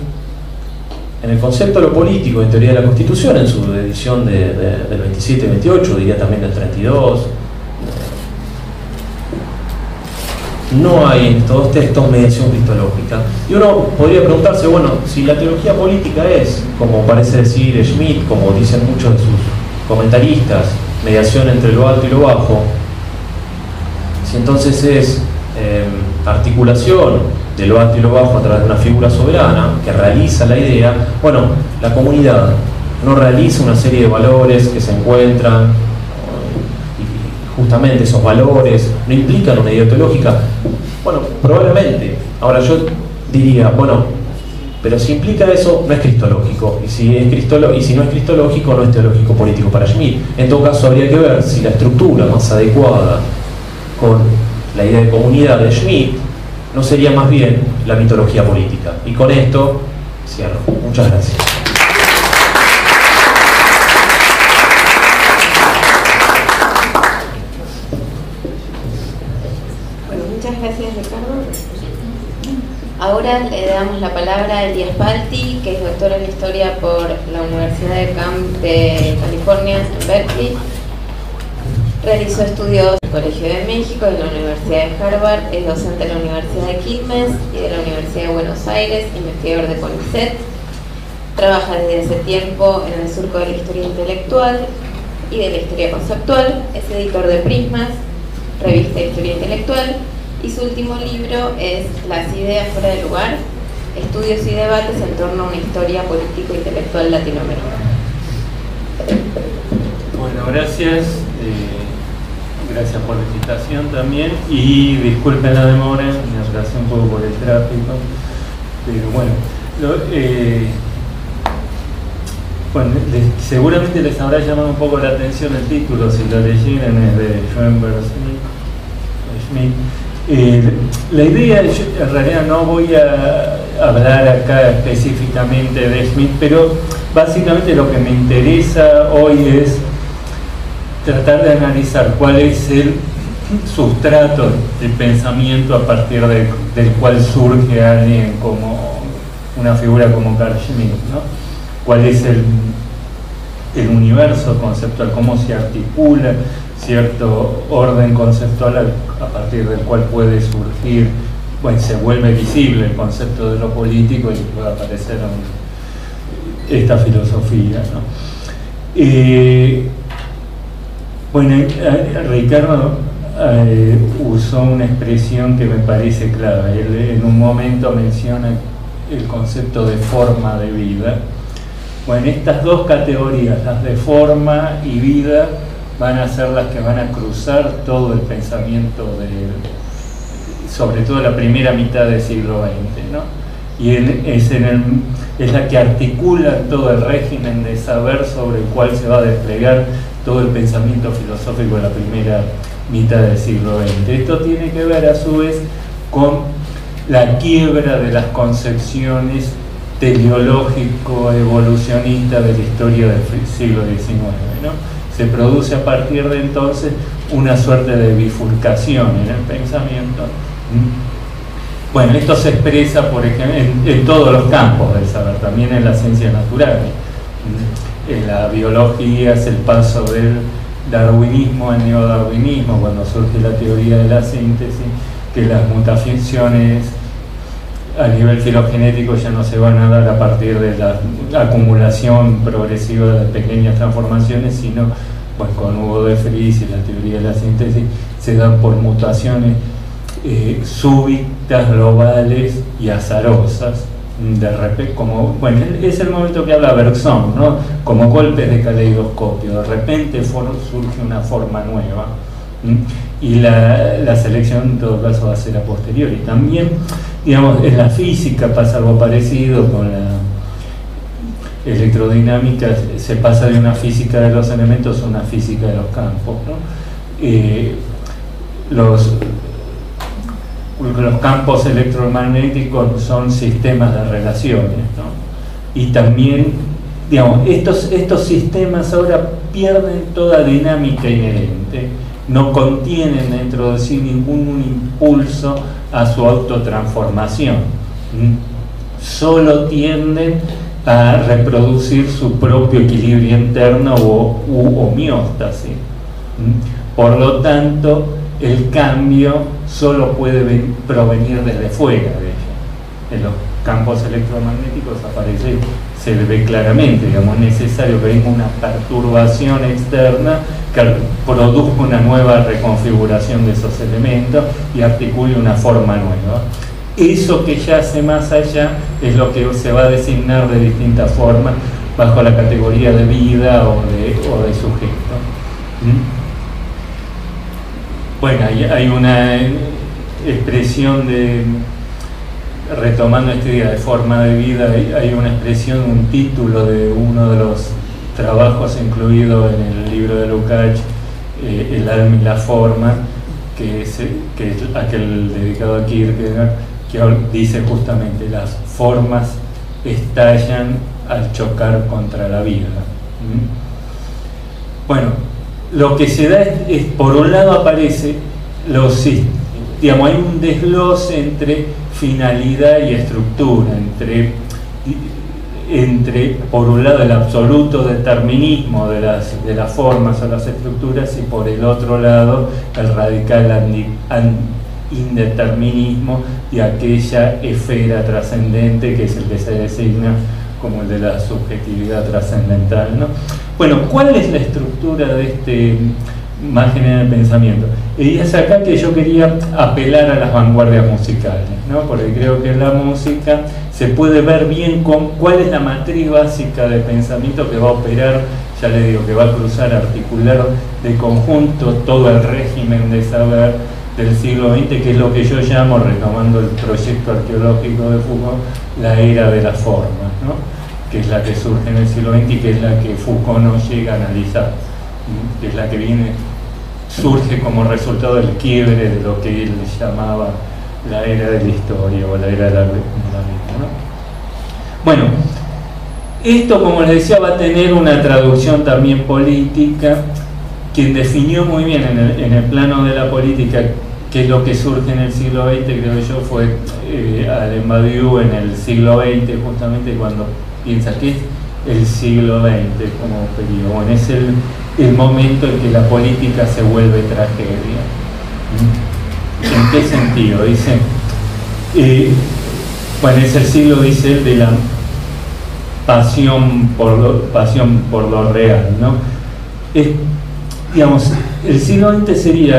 en el concepto de lo político en teoría de la Constitución, en su edición del 27-28, diría también del 32, no hay en estos dos textos mediación cristológica. Y uno podría preguntarse, bueno, si la teología política es, como parece decir Schmitt, como dicen muchos de sus comentaristas, mediación entre lo alto y lo bajo, si entonces es articulación de lo alto y lo bajo a través de una figura soberana que realiza la idea, bueno, la comunidad no realiza una serie de valores que se encuentran y justamente esos valores, no implican una idea teológica. Bueno, probablemente. Ahora yo diría, bueno, pero si implica eso, no es cristológico. Y si, no es cristológico, no es teológico político para Schmitt. En todo caso, habría que ver si la estructura más adecuada con la idea de comunidad de Schmitt no sería más bien la mitología política. Y con esto cierro. Muchas gracias. Bueno, muchas gracias, Ricardo. Ahora le damos la palabra a Elías Palti, que es doctor en Historia por la Universidad de California, en Berkeley. Realizó estudios en el Colegio de México, en la Universidad de Harvard, es docente de la Universidad de Quilmes y de la Universidad de Buenos Aires, investigador de CONICET. Trabaja desde hace tiempo en el surco de la historia intelectual y de la historia conceptual. Es editor de Prismas, revista de historia intelectual, y su último libro es Las ideas fuera de lugar, estudios y debates en torno a una historia político-intelectual latinoamericana. Bueno, gracias. Gracias por la invitación también, y disculpen la demora, me atrasé un poco por el tráfico, pero bueno, seguramente les habrá llamado un poco la atención el título, si lo leyeron, es de Schoenberg, Schmitt. La idea, yo en realidad no voy a hablar acá específicamente de Schmitt, pero básicamente lo que me interesa hoy es tratar de analizar cuál es el sustrato de pensamiento a partir del cual surge alguien como una figura como Carl Schmitt, ¿no? Cuál es el universo conceptual, cómo se articula cierto orden conceptual a partir del cual puede surgir, bueno, se vuelve visible el concepto de lo político y puede aparecer esta filosofía, ¿no? Bueno, Ricardo usó una expresión que me parece clave. Él en un momento menciona el concepto de forma de vida. Bueno, estas dos categorías, las de forma y vida, van a ser las que van a cruzar todo el pensamiento, sobre todo la primera mitad del siglo XX, ¿no? Y es la que articula todo el régimen de saber sobre el cual se va a desplegar todo el pensamiento filosófico de la primera mitad del siglo XX. Esto tiene que ver a su vez con la quiebra de las concepciones teleológico-evolucionistas de la historia del siglo XIX, ¿no? Se produce a partir de entonces una suerte de bifurcación en el pensamiento. Bueno, esto se expresa, por ejemplo, en todos los campos del saber, también en las ciencias naturales. La biología es el paso del darwinismo al neodarwinismo, cuando surge la teoría de la síntesis, que las mutaciones a nivel filogenético ya no se van a dar a partir de la acumulación progresiva de pequeñas transformaciones, sino, pues, con Hugo de Fries y la teoría de la síntesis, se dan por mutaciones súbitas, globales y azarosas. De repente, como, bueno, es el momento que habla Bergson, ¿no? Como golpes de caleidoscopio, de repente surge una forma nueva, ¿sí? Y la selección en todo caso va a ser a posteriori. También, digamos, en la física pasa algo parecido, con la electrodinámica se pasa de una física de los elementos a una física de los campos, ¿no? Los campos electromagnéticos son sistemas de relaciones, ¿no? Y también, digamos, estos sistemas ahora pierden toda dinámica inherente, no contienen dentro de sí ningún impulso a su autotransformación, solo tienden a reproducir su propio equilibrio interno u homeostasis. Por lo tanto, el cambio solo puede provenir desde fuera de ella. En los campos electromagnéticos aparece, se ve claramente, digamos, necesario que venga una perturbación externa que produzca una nueva reconfiguración de esos elementos y articule una forma nueva. Eso que ya hace más allá es lo que se va a designar de distintas formas bajo la categoría de vida o de sujeto. Bueno, hay una expresión de, retomando esta idea de forma de vida, hay una expresión, un título de uno de los trabajos incluido en el libro de Lukács, El alma y la forma, que es aquel dedicado a Kierkegaard, que dice justamente: las formas estallan al chocar contra la vida. Bueno, lo que se da es por un lado aparece, digamos, hay un desglose entre finalidad y estructura, entre por un lado el absoluto determinismo de las formas a las estructuras, y por el otro lado el radical indeterminismo de aquella esfera trascendente que es el que se designa como el de la subjetividad trascendental, ¿no? Bueno, ¿cuál es la estructura de este más general pensamiento? Y es acá que yo quería apelar a las vanguardias musicales, ¿no? Porque creo que la música se puede ver bien con cuál es la matriz básica de pensamiento que va a operar, ya le digo, que va a cruzar, articular de conjunto todo el régimen de saber del siglo XX, que es lo que yo llamo, retomando el proyecto arqueológico de Foucault, la era de las formas, ¿no? Que es la que surge en el siglo XX y que es la que Foucault no llega a analizar, que es la que surge como resultado del quiebre de lo que él llamaba la era de la historia o la era de la vida, ¿no? Bueno, esto, como les decía, va a tener una traducción también política. Quien definió muy bien en el plano de la política qué es lo que surge en el siglo XX, creo yo, fue Alain Badiou en el siglo XX, justamente cuando piensa que es el siglo XX como periodo. Bueno, es el momento en que la política se vuelve tragedia. ¿En qué sentido? Dice, bueno, es el siglo, dice él, de la pasión por lo real, ¿no? Digamos, el siglo XX sería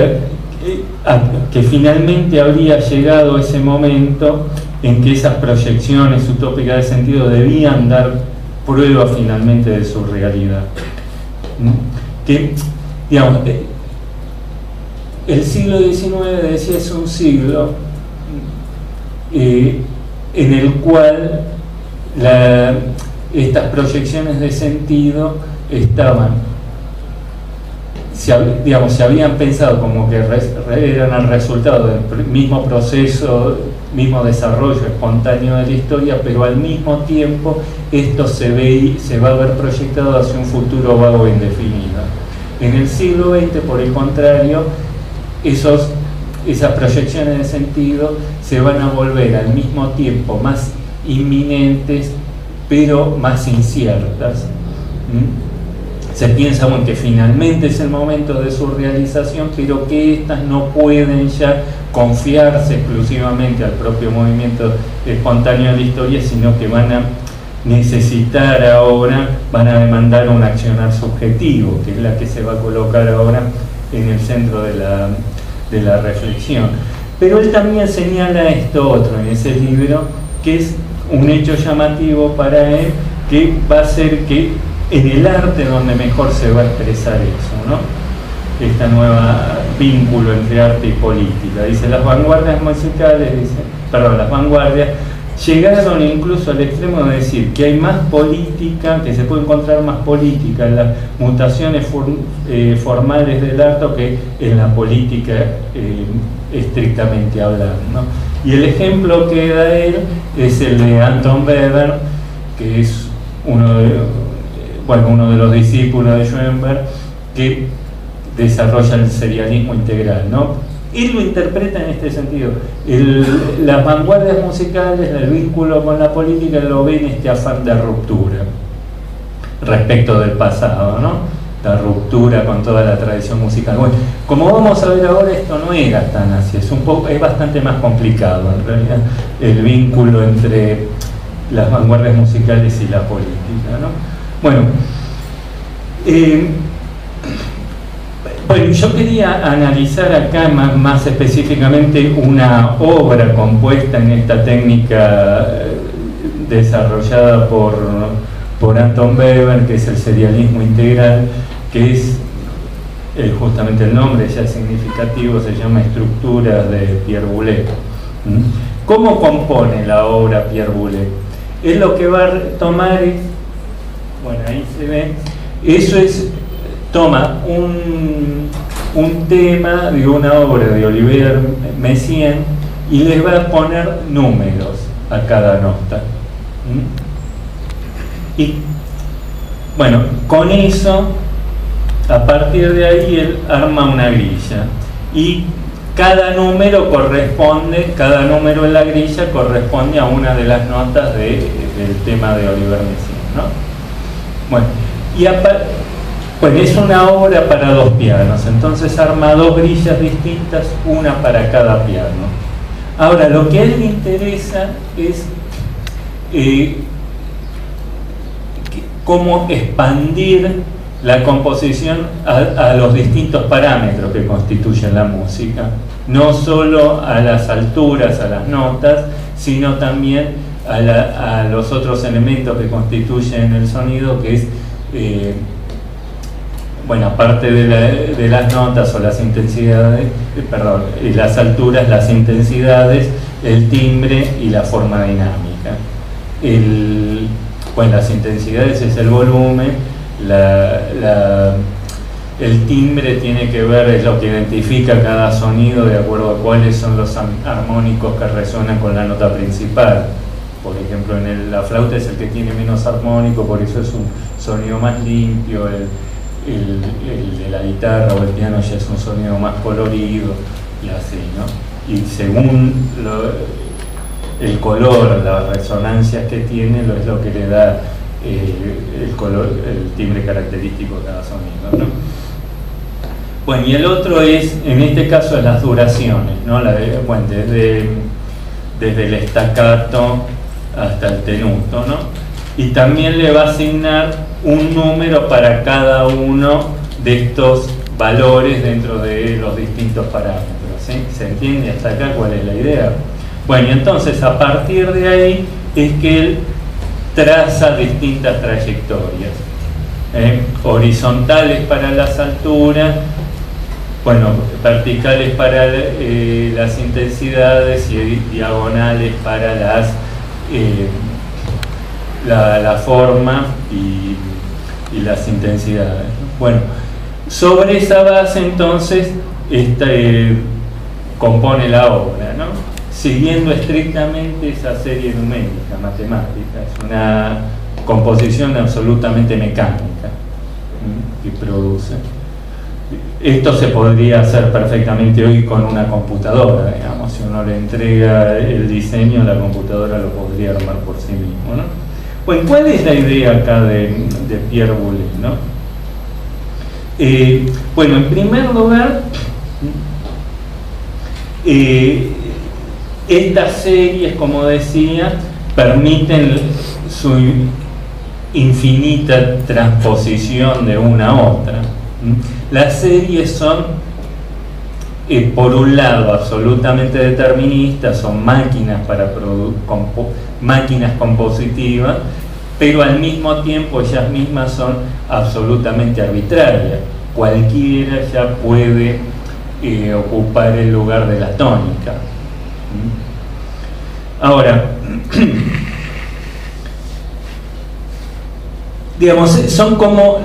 que finalmente habría llegado ese momento en que esas proyecciones utópicas de sentido debían dar prueba finalmente de su realidad, ¿no? Que, digamos, el siglo XIX, decía, es un siglo en el cual estas proyecciones de sentido estaban, digamos, se habían pensado como que eran el resultado del mismo proceso, mismo desarrollo espontáneo de la historia, pero al mismo tiempo esto se va a ver proyectado hacia un futuro vago e indefinido. En el siglo XX, por el contrario, esas proyecciones de sentido se van a volver al mismo tiempo más inminentes, pero más inciertas. Se piensa, bueno, que finalmente es el momento de su realización, pero que éstas no pueden ya confiarse exclusivamente al propio movimiento espontáneo de la historia, sino que van a necesitar ahora, van a demandar un accionar subjetivo, que es la que se va a colocar ahora en el centro de la reflexión. Pero él también señala esto otro en ese libro, que es un hecho llamativo para él, que va a ser que en el arte donde mejor se va a expresar eso, ¿no? Esta nueva vínculo entre arte y política. Dice, las vanguardias musicales, las vanguardias llegaron incluso al extremo de decir que hay más política, que se puede encontrar más política en las mutaciones formales del arte que en la política estrictamente hablando, ¿no? Y el ejemplo que da él es el de Anton Webern, que es uno de los discípulos de Schoenberg, que desarrolla el serialismo integral, ¿no? Él lo interpreta en este sentido. Las vanguardias musicales, el vínculo con la política, lo ven en este afán de ruptura respecto del pasado, ¿no? La ruptura con toda la tradición musical. Bueno, como vamos a ver ahora, esto no era tan así, es bastante más complicado en realidad el vínculo entre las vanguardias musicales y la política, ¿no? Bueno, yo quería analizar acá más específicamente una obra compuesta en esta técnica desarrollada por Anton Webern, que es el serialismo integral, que es justamente el nombre ya es significativo, se llama Estructuras de Pierre Boulez. ¿Cómo compone la obra Pierre Boulez? Es lo que va a tomar, bueno, ahí se ve, eso es, toma un tema de una obra de Oliver Messiaen y les va a poner números a cada nota. Y bueno, con eso, a partir de ahí él arma una grilla y cada número corresponde, cada número en la grilla corresponde a una de las notas del tema de Oliver Messiaen, ¿no? Bueno, y pues es una obra para dos pianos, entonces arma dos grillas distintas, una para cada piano. Ahora, lo que a él le interesa es cómo expandir la composición a los distintos parámetros que constituyen la música, no solo a las alturas, a las notas, sino también a los otros elementos que constituyen el sonido, que es, bueno, aparte de las notas o las intensidades, perdón, las alturas, las intensidades, el timbre y la forma dinámica. Bueno, las intensidades es el volumen, el timbre tiene que ver, es lo que identifica cada sonido de acuerdo a cuáles son los armónicos que resuenan con la nota principal. Por ejemplo, en la flauta es el que tiene menos armónico, por eso es un sonido más limpio. El de la guitarra o el piano ya es un sonido más colorido y así, ¿no? Y según el color, las resonancias que tiene, es lo que le da el color, el timbre característico de cada sonido, ¿no? Bueno, y el otro es, en este caso, las duraciones, ¿no? Bueno, desde el staccato hasta el tenuto, ¿no? Y también le va a asignar un número para cada uno de estos valores dentro de los distintos parámetros, ¿sí? ¿Se entiende hasta acá cuál es la idea? Bueno, y entonces a partir de ahí es que él traza distintas trayectorias, horizontales para las alturas, bueno, verticales para las intensidades y diagonales para la forma y las intensidades, ¿no? Bueno, sobre esa base entonces compone la obra, ¿no? Siguiendo estrictamente esa serie numérica, matemática, es una composición absolutamente mecánica que produce. Esto se podría hacer perfectamente hoy con una computadora, digamos, si uno le entrega el diseño, la computadora lo podría armar por sí mismo, ¿no? Bueno, ¿cuál es la idea acá de Pierre Boulez, ¿no? Bueno, en primer lugar, estas series, como decía, permiten su infinita transposición de una a otra. Las series son, por un lado, absolutamente deterministas, son máquinas, máquinas compositivas, pero al mismo tiempo ellas mismas son absolutamente arbitrarias. Cualquiera ya puede ocupar el lugar de la tónica. Ahora, digamos, son como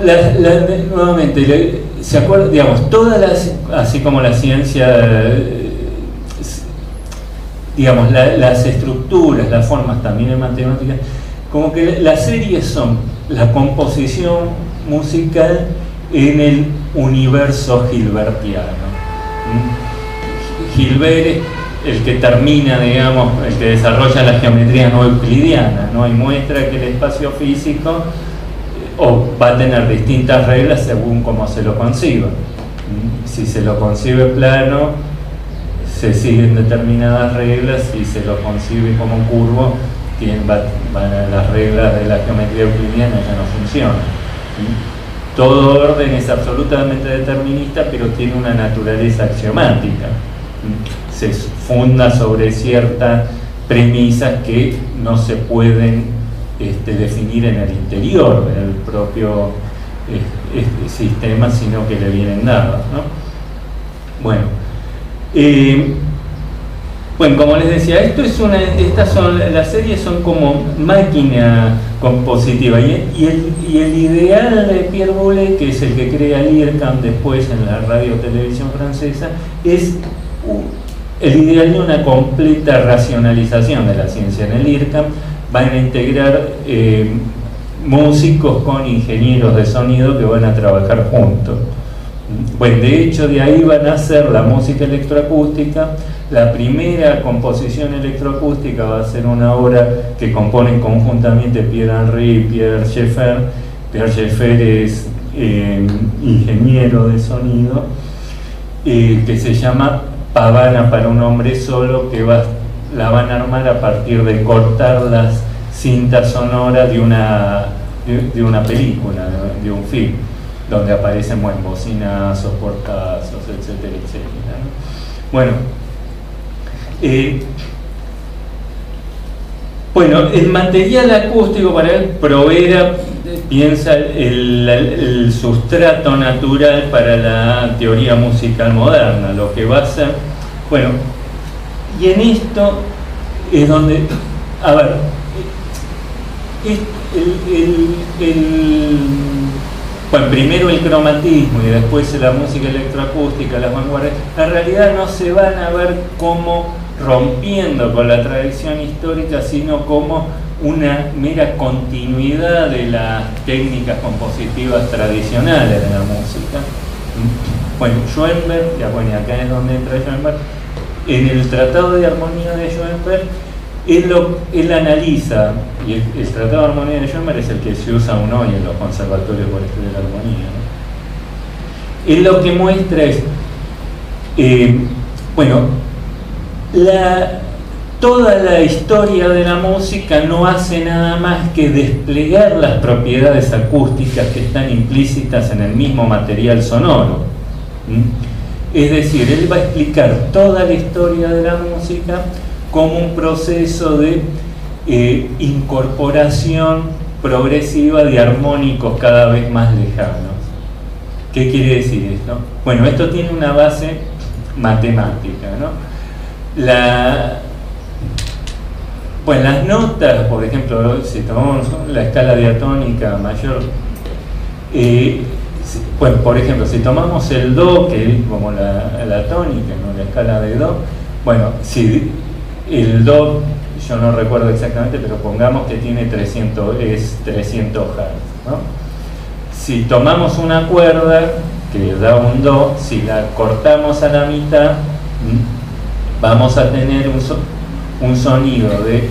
nuevamente, ¿se acuerdan? Digamos, todas las, así como la ciencia, digamos, las estructuras, las formas también en matemáticas, como que las series son la composición musical en el universo gilbertiano. Gilbert es el que termina, digamos, el que desarrolla la geometría no euclidiana, ¿no? Y muestra que el espacio físico va a tener distintas reglas según cómo se lo conciba. Si se lo concibe plano, se siguen determinadas reglas; si se lo concibe como curvo, las reglas de la geometría euclidiana ya no funcionan. Todo orden es absolutamente determinista, pero tiene una naturaleza axiomática. Se funda sobre ciertas premisas que no se pueden definir en el interior del propio sistemas, sino que le vienen dados, ¿no? Bueno, bueno, como les decía, esto es una, las series son como máquina compositiva, y el ideal de Pierre Boulez, que es el que crea el IRCAM después en la radio televisión francesa, es el ideal de una completa racionalización de la ciencia. En el IRCAM van a integrar músicos con ingenieros de sonido que van a trabajar juntos. Bueno, de hecho, de ahí van a hacer la música electroacústica. La primera composición electroacústica va a ser una obra que componen conjuntamente Pierre-Henri y Pierre Schaeffer. Pierre Schaeffer es ingeniero de sonido, que se llama Pavana para un hombre solo, que la van a armar a partir de cortar las cintas sonoras de una película, de un film, donde aparecen, bueno, bocinazos, portazos, etcétera, etcétera, ¿no? Bueno, el material acústico para él proveerá, piensa, el sustrato natural para la teoría musical moderna, lo que va a ser, bueno, y en esto es donde, a ver, bueno, primero el cromatismo y después la música electroacústica, las vanguardias, en realidad no se van a ver como rompiendo con la tradición histórica, sino como una mera continuidad de las técnicas compositivas tradicionales de la música. Bueno, Schoenberg, ya bueno, acá es donde entra Schoenberg. En el Tratado de Armonía de Schoenberg, él analiza, y el Tratado de Armonía de Schoenberg es el que se usa aún hoy en los conservatorios por estudiar la armonía, ¿no? Él lo que muestra es, toda la historia de la música no hace nada más que desplegar las propiedades acústicas que están implícitas en el mismo material sonoro. Es decir, él va a explicar toda la historia de la música como un proceso de incorporación progresiva de armónicos cada vez más lejanos. ¿Qué quiere decir esto? Bueno, esto tiene una base matemática, ¿no? Pues las notas, por ejemplo, si tomamos la escala diatónica mayor, pues por ejemplo, si tomamos el do, que es como la tónica, ¿no?, la escala de do, bueno, si el do, yo no recuerdo exactamente, pero pongamos que tiene 300 Hz, ¿no? Si tomamos una cuerda que da un do, si la cortamos a la mitad, vamos a tener un sonido de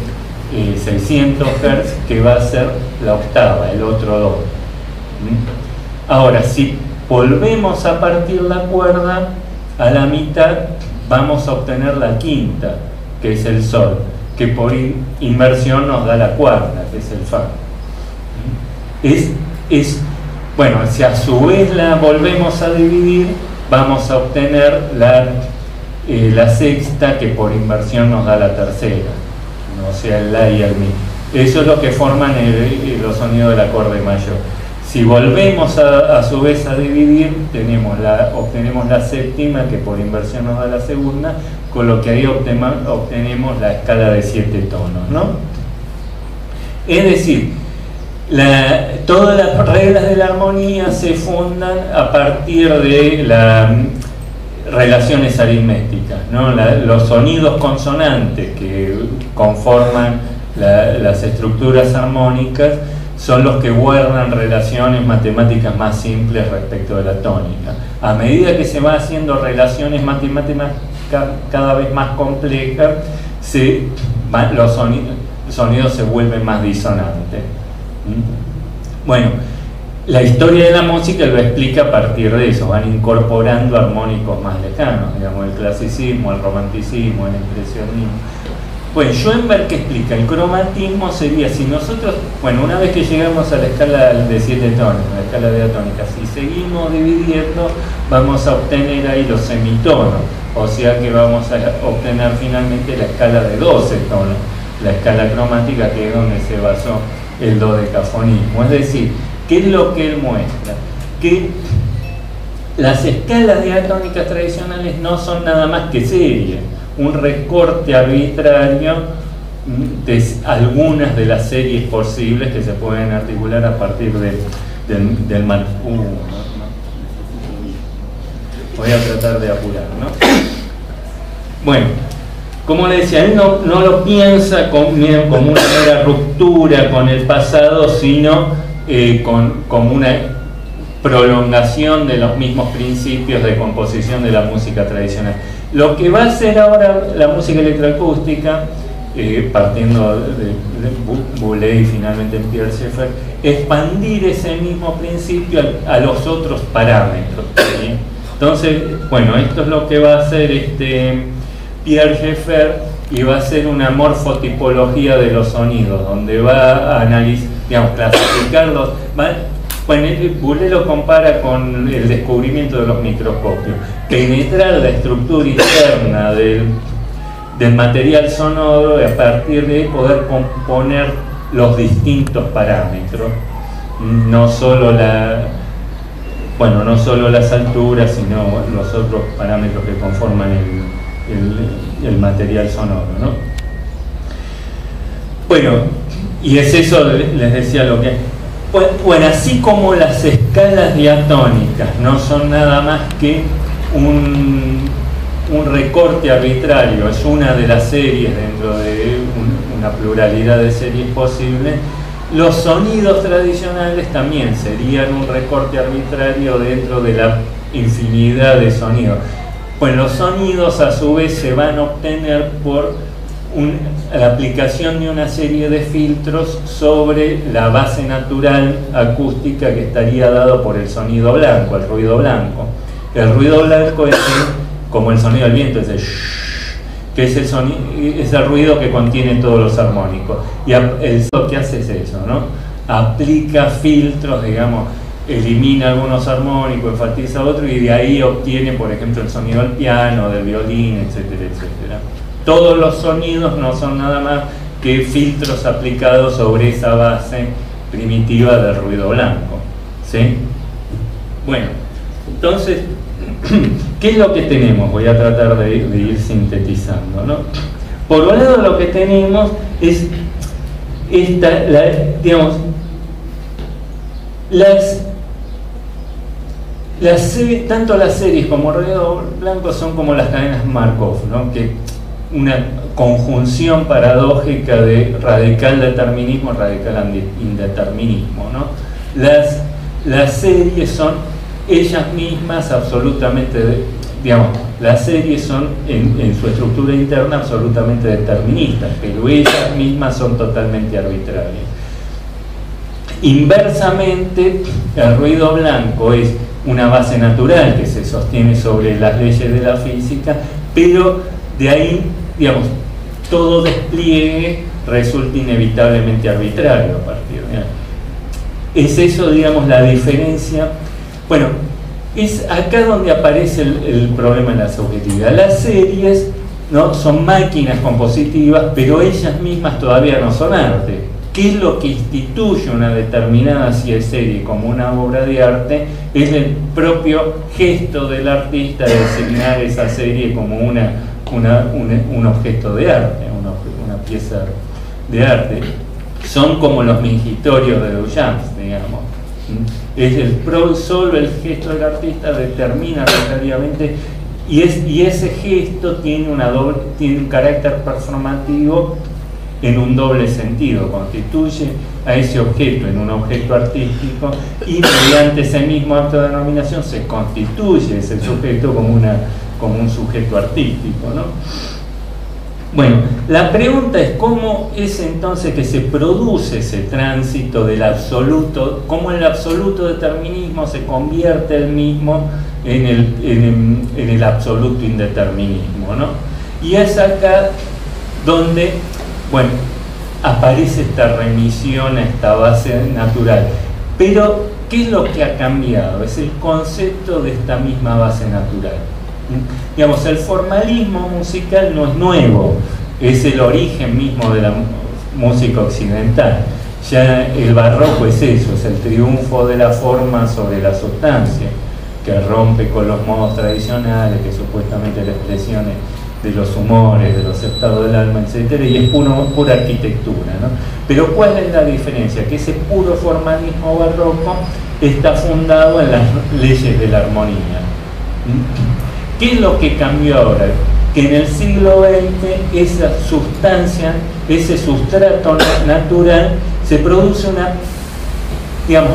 600 Hz que va a ser la octava, el otro do. Ahora, si volvemos a partir la cuerda a la mitad, vamos a obtener la quinta, que es el sol, que por inversión nos da la cuarta, que es el fa. Bueno, si a su vez la volvemos a dividir, vamos a obtener la sexta, que por inversión nos da la tercera, o sea, el la y el mi. Eso es lo que forman los sonidos del acorde mayor. Si volvemos a su vez a dividir, obtenemos la séptima, que por inversión nos da la segunda, con lo que ahí obtenemos la escala de 7 tonos, ¿no? Es decir, todas las reglas de la armonía se fundan a partir de relaciones aritméticas, ¿no? Los sonidos consonantes que conforman las estructuras armónicas son los que guardan relaciones matemáticas más simples respecto de la tónica. A medida que se van haciendo relaciones matemáticas cada vez más complejas, los sonidos se vuelven más disonantes. Bueno, la historia de la música lo explica a partir de eso, van incorporando armónicos más lejanos, digamos, el clasicismo, el romanticismo, el impresionismo. Bueno, Schoenberg, que explica, el cromatismo sería, si nosotros, bueno, una vez que llegamos a la escala de 7 tonos, la escala diatónica, si seguimos dividiendo, vamos a obtener ahí los semitonos, o sea que vamos a obtener finalmente la escala de 12 tonos, la escala cromática, que es donde se basó el dodecafonismo. Es decir, ¿qué es lo que él muestra? que las escalas diatónicas tradicionales no son nada más que serias, un recorte arbitrario de algunas de las series posibles que se pueden articular a partir del marco. Voy a tratar de apurar, ¿no? Bueno, como le decía, él no lo piensa como una mera ruptura con el pasado, sino como una prolongación de los mismos principios de composición de la música tradicional. Lo que va a hacer ahora la música electroacústica, partiendo de Boulez y finalmente en Pierre Schaeffer, expandir ese mismo principio a los otros parámetros, ¿sí? Entonces, bueno, esto es lo que va a hacer Pierre Schaeffer, y va a hacer una morfotipología de los sonidos, donde va a analizar, digamos, clasificarlos. Bueno, Boulez lo compara con el descubrimiento de los microscopios. Penetrar la estructura interna del material sonoro, y a partir de ahí poder componer los distintos parámetros, no solo las alturas, sino los otros parámetros que conforman el material sonoro, ¿no? Bueno, y es eso, les decía lo que... Bueno, así como las escalas diatónicas no son nada más que un recorte arbitrario, es una de las series dentro de una pluralidad de series posibles, los sonidos tradicionales también serían un recorte arbitrario dentro de la infinidad de sonidos. Pues los sonidos a su vez se van a obtener por la aplicación de una serie de filtros sobre la base natural acústica que estaría dado por el sonido blanco, el ruido blanco. El ruido blanco es como el sonido del viento, es el shhh, que es el ruido que contiene todos los armónicos. Y lo que hace es eso, ¿no? Aplica filtros, digamos, elimina algunos armónicos, enfatiza otros, y de ahí obtiene, por ejemplo, el sonido del piano, del violín, etcétera, etcétera. Todos los sonidos no son nada más que filtros aplicados sobre esa base primitiva del ruido blanco, ¿sí? Bueno, entonces... ¿Qué es lo que tenemos? Voy a tratar de ir sintetizando, ¿no? Por un lado, lo que tenemos es tanto las series como el ruido blanco son como las cadenas Markov, ¿no? Que una conjunción paradójica de radical determinismo, radical indeterminismo, ¿no? Las series son ellas mismas absolutamente, digamos, las series son en su estructura interna absolutamente deterministas, pero ellas mismas son totalmente arbitrarias. Inversamente, el ruido blanco es una base natural que se sostiene sobre las leyes de la física, pero de ahí, digamos, todo despliegue resulta inevitablemente arbitrario a partir de ahí. Es eso, digamos, la diferencia. Bueno, es acá donde aparece el problema de la subjetividad. Las series, ¿no?, son máquinas compositivas, pero ellas mismas todavía no son arte. ¿Qué es lo que instituye una determinada serie como una obra de arte? Es el propio gesto del artista de designar esa serie como un objeto de arte, una pieza de arte. Son como los mingitorios de Duchamp, digamos. Es solo el gesto del artista determina arbitrariamente, y ese gesto tiene un carácter performativo en un doble sentido, constituye a ese objeto en un objeto artístico, y mediante ese mismo acto de denominación se constituye ese sujeto como un sujeto artístico, ¿no? Bueno, la pregunta es cómo es entonces que se produce ese tránsito del absoluto, cómo el absoluto determinismo se convierte el mismo en el absoluto indeterminismo, ¿no? Y es acá donde, bueno, aparece esta remisión a esta base natural. Pero, ¿qué es lo que ha cambiado? Es el concepto de esta misma base natural. Digamos, el formalismo musical no es nuevo, es el origen mismo de la música occidental. Ya el barroco es eso, es el triunfo de la forma sobre la sustancia, que rompe con los modos tradicionales, que supuestamente la expresión es de los humores, de los estados del alma, etcétera, y es pura arquitectura, ¿no? Pero ¿cuál es la diferencia? Que ese puro formalismo barroco está fundado en las leyes de la armonía. ¿Qué es lo que cambió ahora? Que en el siglo XX esa sustancia, ese sustrato natural, se produce una, digamos,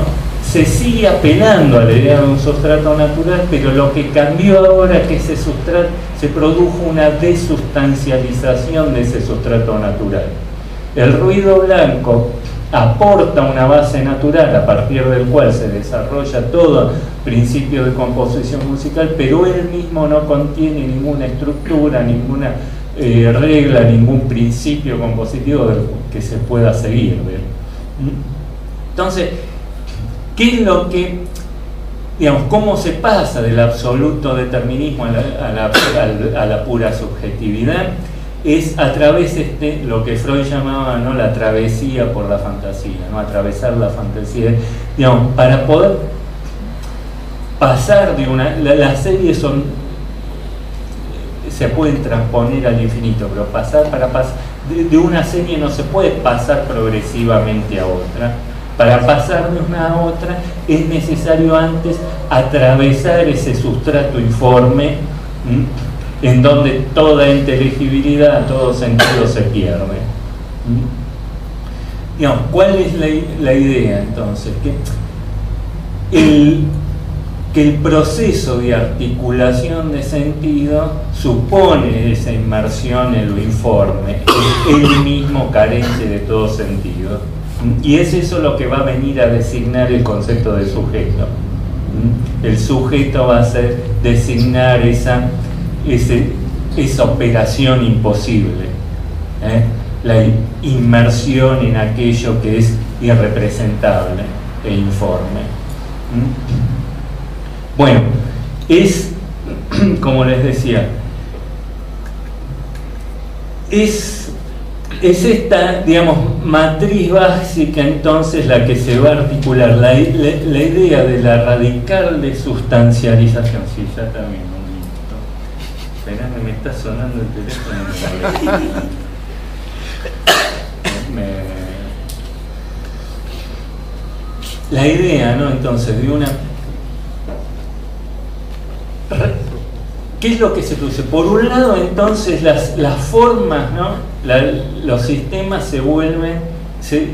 se sigue apelando a la idea de un sustrato natural, pero lo que cambió ahora es que ese sustrato, se produjo una desustancialización de ese sustrato natural. El ruido blanco aporta una base natural a partir del cual se desarrolla todo principio de composición musical, pero él mismo no contiene ninguna estructura, ninguna regla, ningún principio compositivo que se pueda seguir. Entonces, ¿qué es lo que, digamos, cómo se pasa del absoluto determinismo a la pura subjetividad? Es a través de lo que Freud llamaba, ¿no?, la travesía por la fantasía, ¿no?, atravesar la fantasía, digamos, para poder pasar de una... Las series son, se pueden transponer al infinito, pero para pasar de una serie no se puede pasar progresivamente a otra. Para pasar de una a otra es necesario antes atravesar ese sustrato informe, ¿m?, en donde toda inteligibilidad, todo sentido se pierde. ¿Mm? Digamos, ¿cuál es la idea entonces? Que el proceso de articulación de sentido supone esa inmersión en lo informe, él mismo carece de todo sentido. Y es eso lo que va a venir a designar el concepto de sujeto. ¿Mm? El sujeto va a ser designar esa operación imposible, ¿eh?, la inmersión en aquello que es irrepresentable e informe. ¿Mm? Bueno, es, como les decía, es esta, digamos, matriz básica entonces la que se va a articular, la idea de la radical desustancialización. Sí, ya también. Me está sonando el teléfono. La idea, ¿no?, entonces, de una... ¿Qué es lo que se produce? Por un lado, entonces, las formas, ¿no?, los sistemas se vuelven...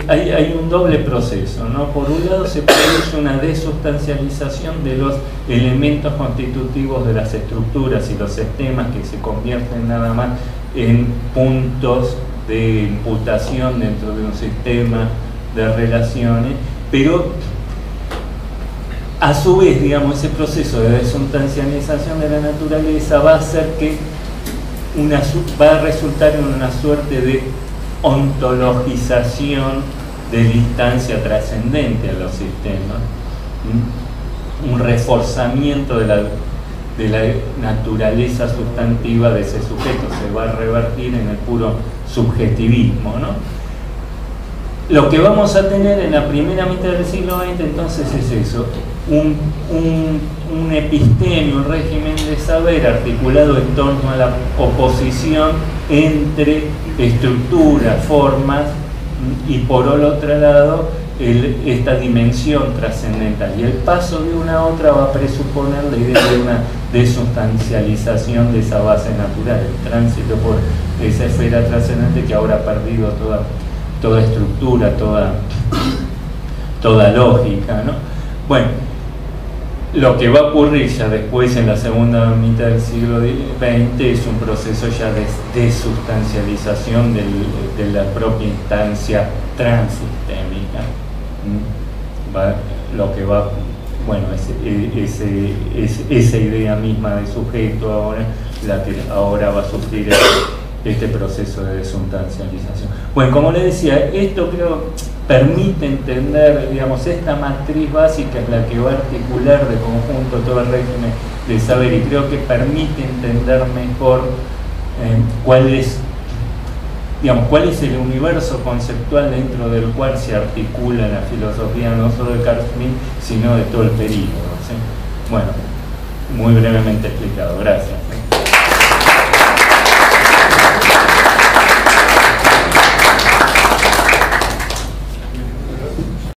Hay un doble proceso, ¿no? Por un lado se produce una desustancialización de los elementos constitutivos de las estructuras y los sistemas, que se convierten nada más en puntos de imputación dentro de un sistema de relaciones, pero a su vez, digamos, ese proceso de desustancialización de la naturaleza va a hacer que va a resultar en una suerte de ontologización de la instancia trascendente a los sistemas, ¿mm?, un reforzamiento de la naturaleza sustantiva de ese sujeto, se va a revertir en el puro subjetivismo, ¿no? Lo que vamos a tener en la primera mitad del siglo XX entonces es eso, un epistemio, un régimen de saber articulado en torno a la oposición entre estructuras, formas, y por otro lado esta dimensión trascendental, y el paso de una a otra va a presuponer la idea de una desustancialización de esa base natural, el tránsito por esa esfera trascendente que ahora ha perdido toda estructura, toda lógica, ¿no? Bueno, lo que va a ocurrir ya después en la segunda mitad del siglo XX es un proceso ya de desustancialización de la propia instancia transistémica. Es esa idea misma de sujeto ahora la que ahora va a sufrir este proceso de desustancialización. Bueno, como les decía, esto creo permite entender, digamos, esta matriz básica es la que va a articular de conjunto todo el régimen de saber, y creo que permite entender mejor cuál es digamos, cuál es el universo conceptual dentro del cual se articula la filosofía no solo de Carl Schmitt, sino de todo el periodo, ¿sí? Bueno, muy brevemente explicado, gracias.